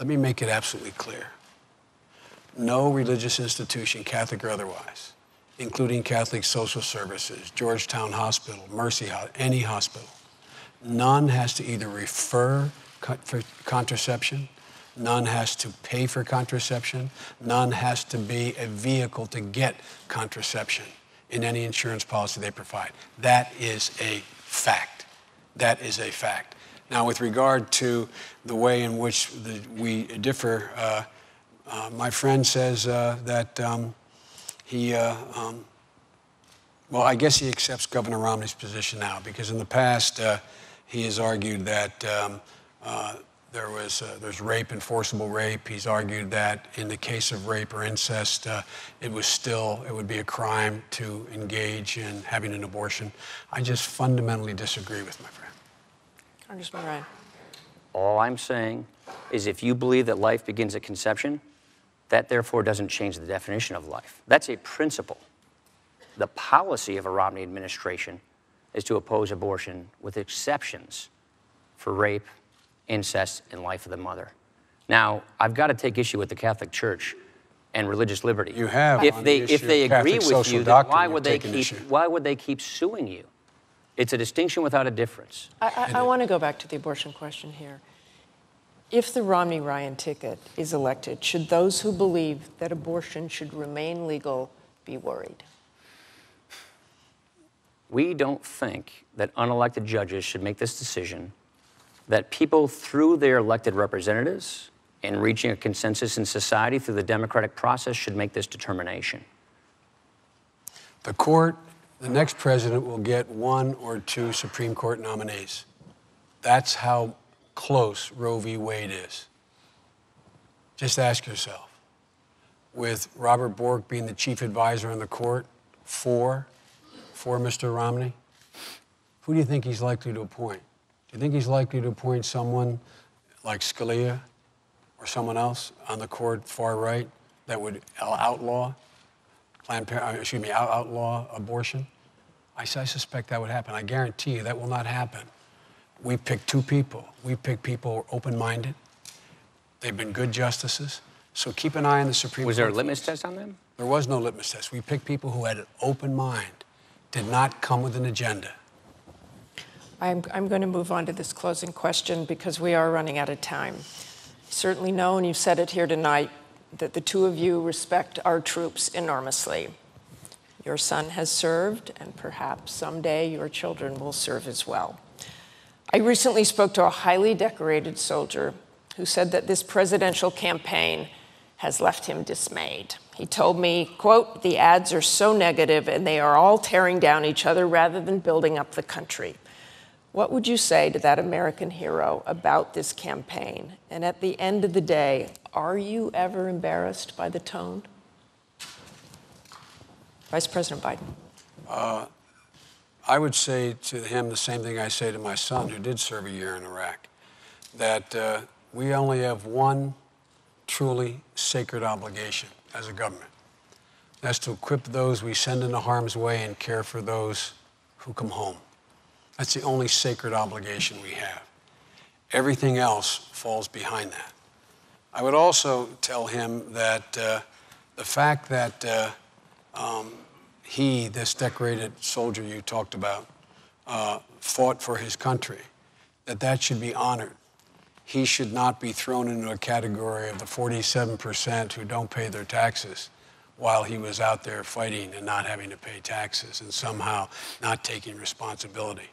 let me make it absolutely clear. No religious institution, Catholic or otherwise, including Catholic social services, Georgetown Hospital, Mercy Hospital, any hospital, none has to either refer for contraception, none has to pay for contraception, none has to be a vehicle to get contraception in any insurance policy they provide. That is a fact. That is a fact. Now, with regard to the way in which the, we differ, uh, uh, my friend says uh, that um, he, uh, um, well, I guess he accepts Governor Romney's position now, because in the past, uh, he has argued that um, uh, There was, uh, there's rape and forcible rape. He's argued that in the case of rape or incest, uh, it was still, it would be a crime to engage in having an abortion. I just fundamentally disagree with my friend. Congressman Ryan. All I'm saying is if you believe that life begins at conception, that therefore doesn't change the definition of life. That's a principle. The policy of a Romney administration is to oppose abortion with exceptions for rape, incest, and life of the mother. Now, I've got to take issue with the Catholic Church and religious liberty. You have. If they if they agree with you, then why would they keep why would they keep suing you? It's a distinction without a difference. I, I, I want to go back to the abortion question here. If the Romney-Ryan ticket is elected, should those who believe that abortion should remain legal be worried? We don't think that unelected judges should make this decision that people, through their elected representatives and reaching a consensus in society through the democratic process, should make this determination. The court, the next president will get one or two Supreme Court nominees. That's how close Roe v. Wade is. Just ask yourself, with Robert Bork being the chief advisor on the court for, for Mister Romney, who do you think he's likely to appoint? Do you think he's likely to appoint someone like Scalia or someone else on the cord far right that would outlaw Planned Parenthood, excuse me, outlaw abortion? I, I suspect that would happen. I guarantee you that will not happen. We picked two people. We picked people who are open-minded. They've been good justices. So keep an eye on the Supreme Court. Was there a litmus test on them? There was no litmus test. We picked people who had an open mind, did not come with an agenda. I'm, I'm going to move on to this closing question because we are running out of time. You certainly know, and you've said it here tonight, that the two of you respect our troops enormously. Your son has served, and perhaps someday your children will serve as well. I recently spoke to a highly decorated soldier who said that this presidential campaign has left him dismayed. He told me, quote, the ads are so negative and they are all tearing down each other rather than building up the country. What would you say to that American hero about this campaign? And at the end of the day, are you ever embarrassed by the tone? Vice President Biden. Uh, I would say to him the same thing I say to my son, who did serve a year in Iraq, that uh, we only have one truly sacred obligation as a government. That's to equip those we send into harm's way and care for those who come home. That's the only sacred obligation we have. Everything else falls behind that. I would also tell him that uh, the fact that uh, um, he, this decorated soldier you talked about, uh, fought for his country, that that should be honored. He should not be thrown into a category of the forty-seven percent who don't pay their taxes while he was out there fighting and not having to pay taxes and somehow not taking responsibility.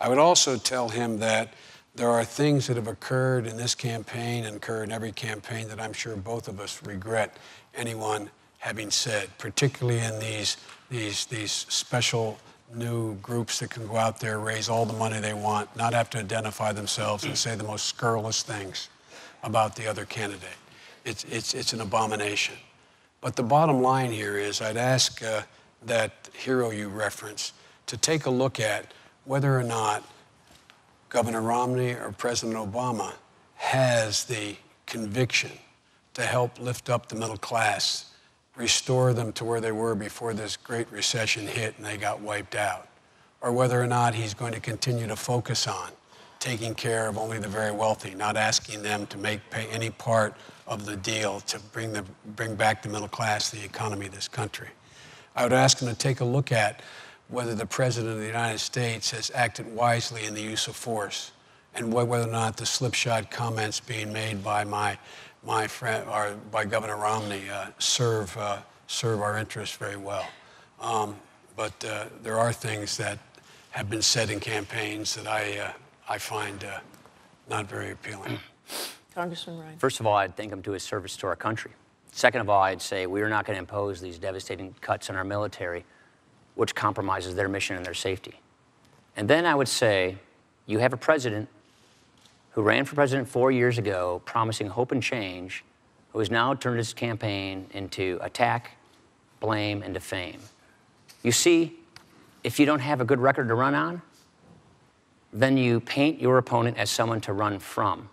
I would also tell him that there are things that have occurred in this campaign and occur in every campaign that I'm sure both of us regret anyone having said, particularly in these, these, these special new groups that can go out there, raise all the money they want, not have to identify themselves and say the most scurrilous things about the other candidate. It's, it's, it's an abomination. But the bottom line here is I'd ask uh, that hero you reference to take a look at whether or not Governor Romney or President Obama has the conviction to help lift up the middle class, restore them to where they were before this Great Recession hit and they got wiped out, or whether or not he's going to continue to focus on taking care of only the very wealthy, not asking them to make pay any part of the deal to bring, the, bring back the middle class, the economy of this country. I would ask him to take a look at whether the President of the United States has acted wisely in the use of force, and whether or not the slipshod comments being made by my, my friend, or by Governor Romney uh, serve, uh, serve our interests very well. Um, but uh, there are things that have been said in campaigns that I, uh, I find uh, not very appealing. Congressman Ryan. First of all, I'd thank him to his service to our country. Second of all, I'd say we are not going to impose these devastating cuts on our military, which compromises their mission and their safety. And then I would say, you have a president who ran for president four years ago, promising hope and change, who has now turned his campaign into attack, blame, and defame. You see, if you don't have a good record to run on, then you paint your opponent as someone to run from.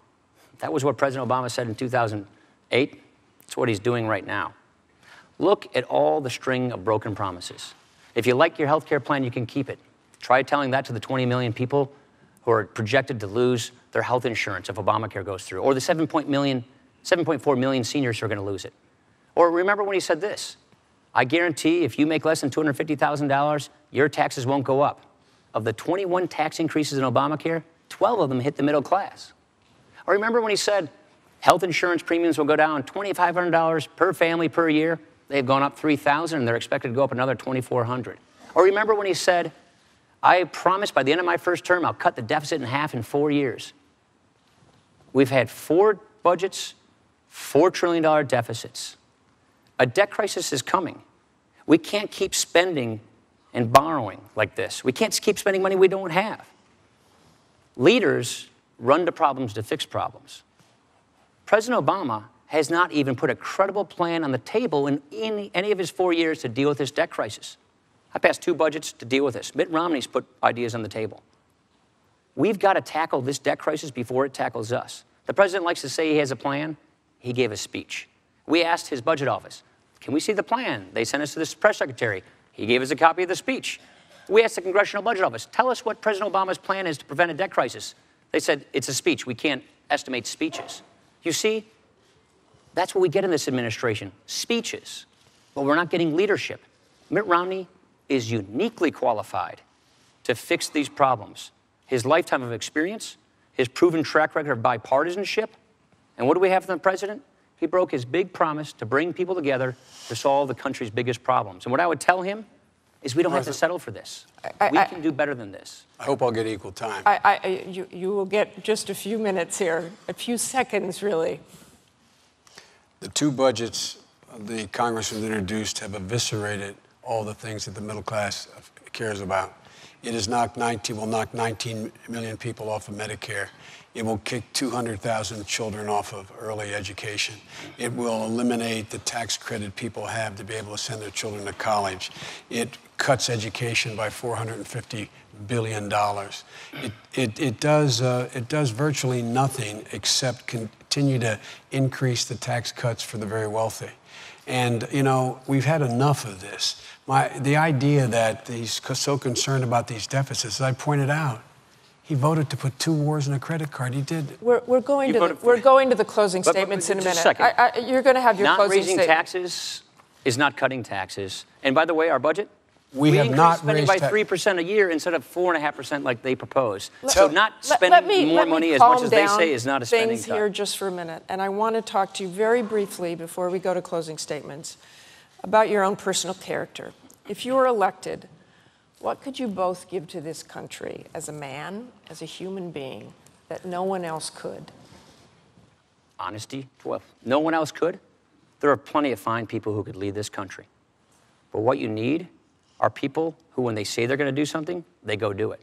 That was what President Obama said in two thousand eight. It's what he's doing right now. Look at all the string of broken promises. If you like your health care plan, you can keep it. Try telling that to the twenty million people who are projected to lose their health insurance if Obamacare goes through, or the seven point four million seniors who are going to lose it. Or remember when he said this, I guarantee if you make less than two hundred fifty thousand dollars, your taxes won't go up. Of the twenty-one tax increases in Obamacare, twelve of them hit the middle class. Or remember when he said health insurance premiums will go down twenty-five hundred dollars per family per year? They've gone up three thousand, and they're expected to go up another twenty-four hundred. Or remember when he said, I promise by the end of my first term, I'll cut the deficit in half in four years. We've had four budgets, four trillion dollar deficits. A debt crisis is coming. We can't keep spending and borrowing like this. We can't keep spending money we don't have. Leaders run to problems to fix problems. President Obama has not even put a credible plan on the table in any, any of his four years to deal with this debt crisis. I passed two budgets to deal with this. Mitt Romney's put ideas on the table. We've got to tackle this debt crisis before it tackles us. The president likes to say he has a plan. He gave a speech. We asked his budget office, can we see the plan? They sent us to the press secretary. He gave us a copy of the speech. We asked the Congressional Budget Office, tell us what President Obama's plan is to prevent a debt crisis. They said, it's a speech. We can't estimate speeches. You see, that's what we get in this administration, speeches. But we're not getting leadership. Mitt Romney is uniquely qualified to fix these problems. His lifetime of experience, his proven track record of bipartisanship, and what do we have from the president? He broke his big promise to bring people together to solve the country's biggest problems. And what I would tell him is we don't have to settle for this. I, we I, can do better than this. I hope I'll get equal time. I, I, you, you will get just a few minutes here, a few seconds, really. The two budgets the Congress has introduced have eviscerated all the things that the middle class cares about. It has knocked nineteen, will knock nineteen million people off of Medicare. It will kick two hundred thousand children off of early education. It will eliminate the tax credit people have to be able to send their children to college. It cuts education by four hundred fifty billion dollars. It, it, it, does, uh, it does virtually nothing except continue to increase the tax cuts for the very wealthy. And, you know, we've had enough of this. My, the idea that he's so concerned about these deficits, as I pointed out, he voted to put two wars in a credit card. He did. We're, we're, going, to the, we're going to the closing but, statements but, but, in a minute. A I, I, you're going to have your not closing statement. Not raising taxes is not cutting taxes. And by the way, our budget, we, we have not spending by three percent a year instead of four point five percent like they propose. Let, so not spending let, let me, more money as much as they say is not a spending things cut. Here just for a minute. And I want to talk to you very briefly before we go to closing statements about your own personal character. If you were elected, what could you both give to this country as a man, as a human being, that no one else could? Honesty. Well, no one else could. There are plenty of fine people who could lead this country. But what you need are people who, when they say they're going to do something, they go do it.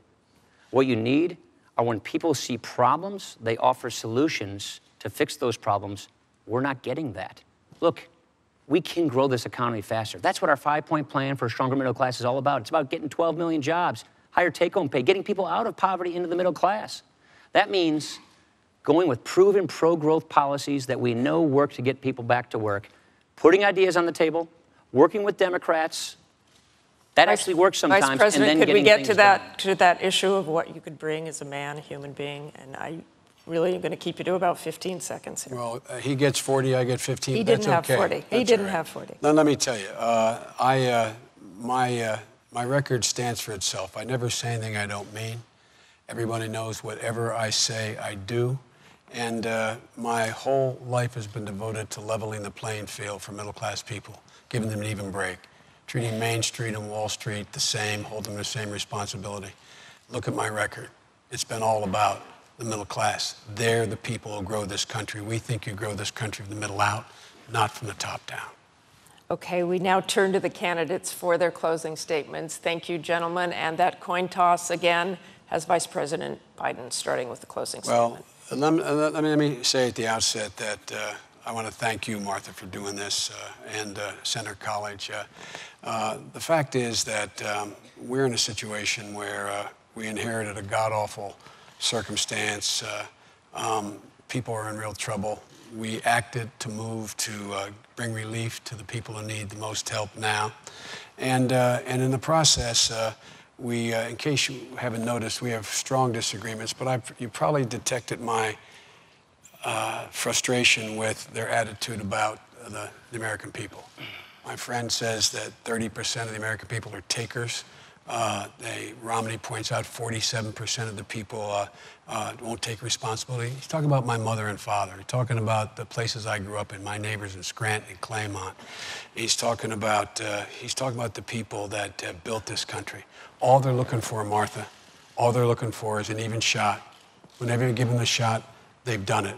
What you need are when people see problems, they offer solutions to fix those problems. We're not getting that. Look, we can grow this economy faster. That's what our five-point plan for a stronger middle class is all about. It's about getting twelve million jobs, higher take-home pay, getting people out of poverty into the middle class. That means going with proven pro-growth policies that we know work to get people back to work, putting ideas on the table, working with Democrats. That actually works sometimes. Vice President, and then could we get to that, to that issue of what you could bring as a man, a human being? And I really am going to keep you to about fifteen seconds here. Well, uh, he gets forty, I get fifteen. He didn't That's have okay. forty. That's he didn't right. have forty. Now, let me tell you, uh, I, uh, my, uh, my record stands for itself. I never say anything I don't mean. Everybody knows whatever I say, I do. And uh, my whole life has been devoted to leveling the playing field for middle-class people, giving them an even break. Treating Main Street and Wall Street the same, holding them to the same responsibility. Look at my record. It's been all about the middle class. They're the people who grow this country. We think you grow this country from the middle out, not from the top down. Okay, we now turn to the candidates for their closing statements. Thank you, gentlemen. And that coin toss, again, has Vice President Biden, starting with the closing well, statement. Well, let, let, let me say at the outset that uh, I want to thank you, Martha, for doing this, uh, and uh, Center College. Uh, uh, the fact is that um, we're in a situation where uh, we inherited a god-awful circumstance. Uh, um, people are in real trouble. We acted to move to uh, bring relief to the people who need the most help now. And, uh, and in the process, uh, we, uh, in case you haven't noticed, we have strong disagreements, but I've, you probably detected my Uh, frustration with their attitude about uh, the, the American people. My friend says that thirty percent of the American people are takers. Uh, they, Romney points out forty-seven percent of the people uh, uh, won't take responsibility. He's talking about my mother and father. He's talking about the places I grew up in, my neighbors in Scranton and Claymont. He's talking about, uh, he's talking about the people that uh, built this country. All they're looking for, Martha, all they're looking for is an even shot. Whenever you give them the shot, they've done it.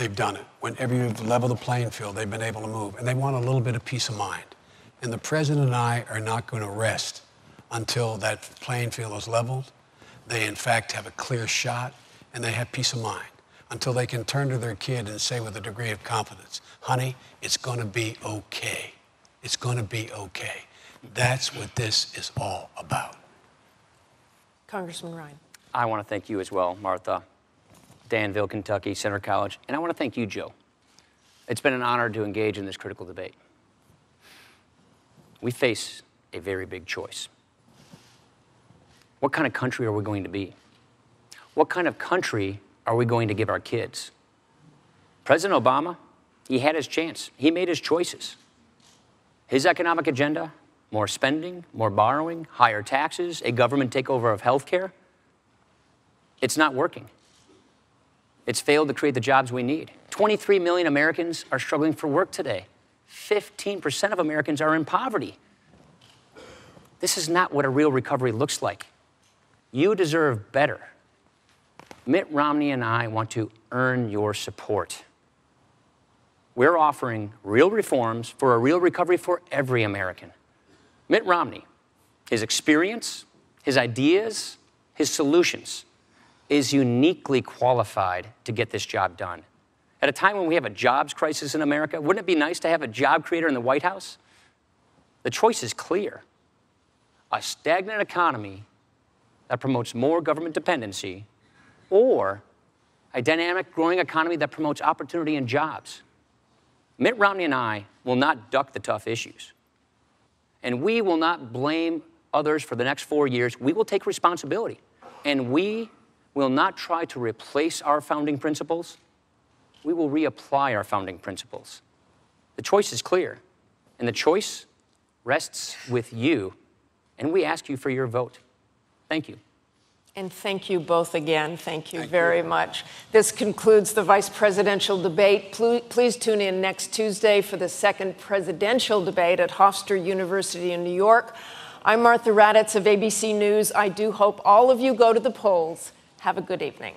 They've done it. Whenever you've leveled the playing field, they've been able to move. And they want a little bit of peace of mind. And the president and I are not going to rest until that playing field is leveled. They, in fact, have a clear shot, and they have peace of mind until they can turn to their kid and say with a degree of confidence, honey, it's going to be okay. It's going to be okay. That's what this is all about. Congressman Ryan. I want to thank you as well, Martha. Danville, Kentucky, Center College. And I want to thank you, Joe. It's been an honor to engage in this critical debate. We face a very big choice. What kind of country are we going to be? What kind of country are we going to give our kids? President Obama, he had his chance. He made his choices. His economic agenda, more spending, more borrowing, higher taxes, a government takeover of health care. It's not working. It's failed to create the jobs we need. twenty-three million Americans are struggling for work today. fifteen percent of Americans are in poverty. This is not what a real recovery looks like. You deserve better. Mitt Romney and I want to earn your support. We're offering real reforms for a real recovery for every American. Mitt Romney, his experience, his ideas, his solutions, is uniquely qualified to get this job done. At a time when we have a jobs crisis in America, wouldn't it be nice to have a job creator in the White House? The choice is clear. A stagnant economy that promotes more government dependency, or a dynamic, growing economy that promotes opportunity and jobs. Mitt Romney and I will not duck the tough issues. And we will not blame others for the next four years. We will take responsibility. And we will not try to replace our founding principles. We will reapply our founding principles. The choice is clear. And the choice rests with you. And we ask you for your vote. Thank you. And thank you both again. Thank you very much. This concludes the vice presidential debate. Please tune in next Tuesday for the second presidential debate at Hofstra University in New York. I'm Martha Raddatz of A B C News. I do hope all of you go to the polls. Have a good evening.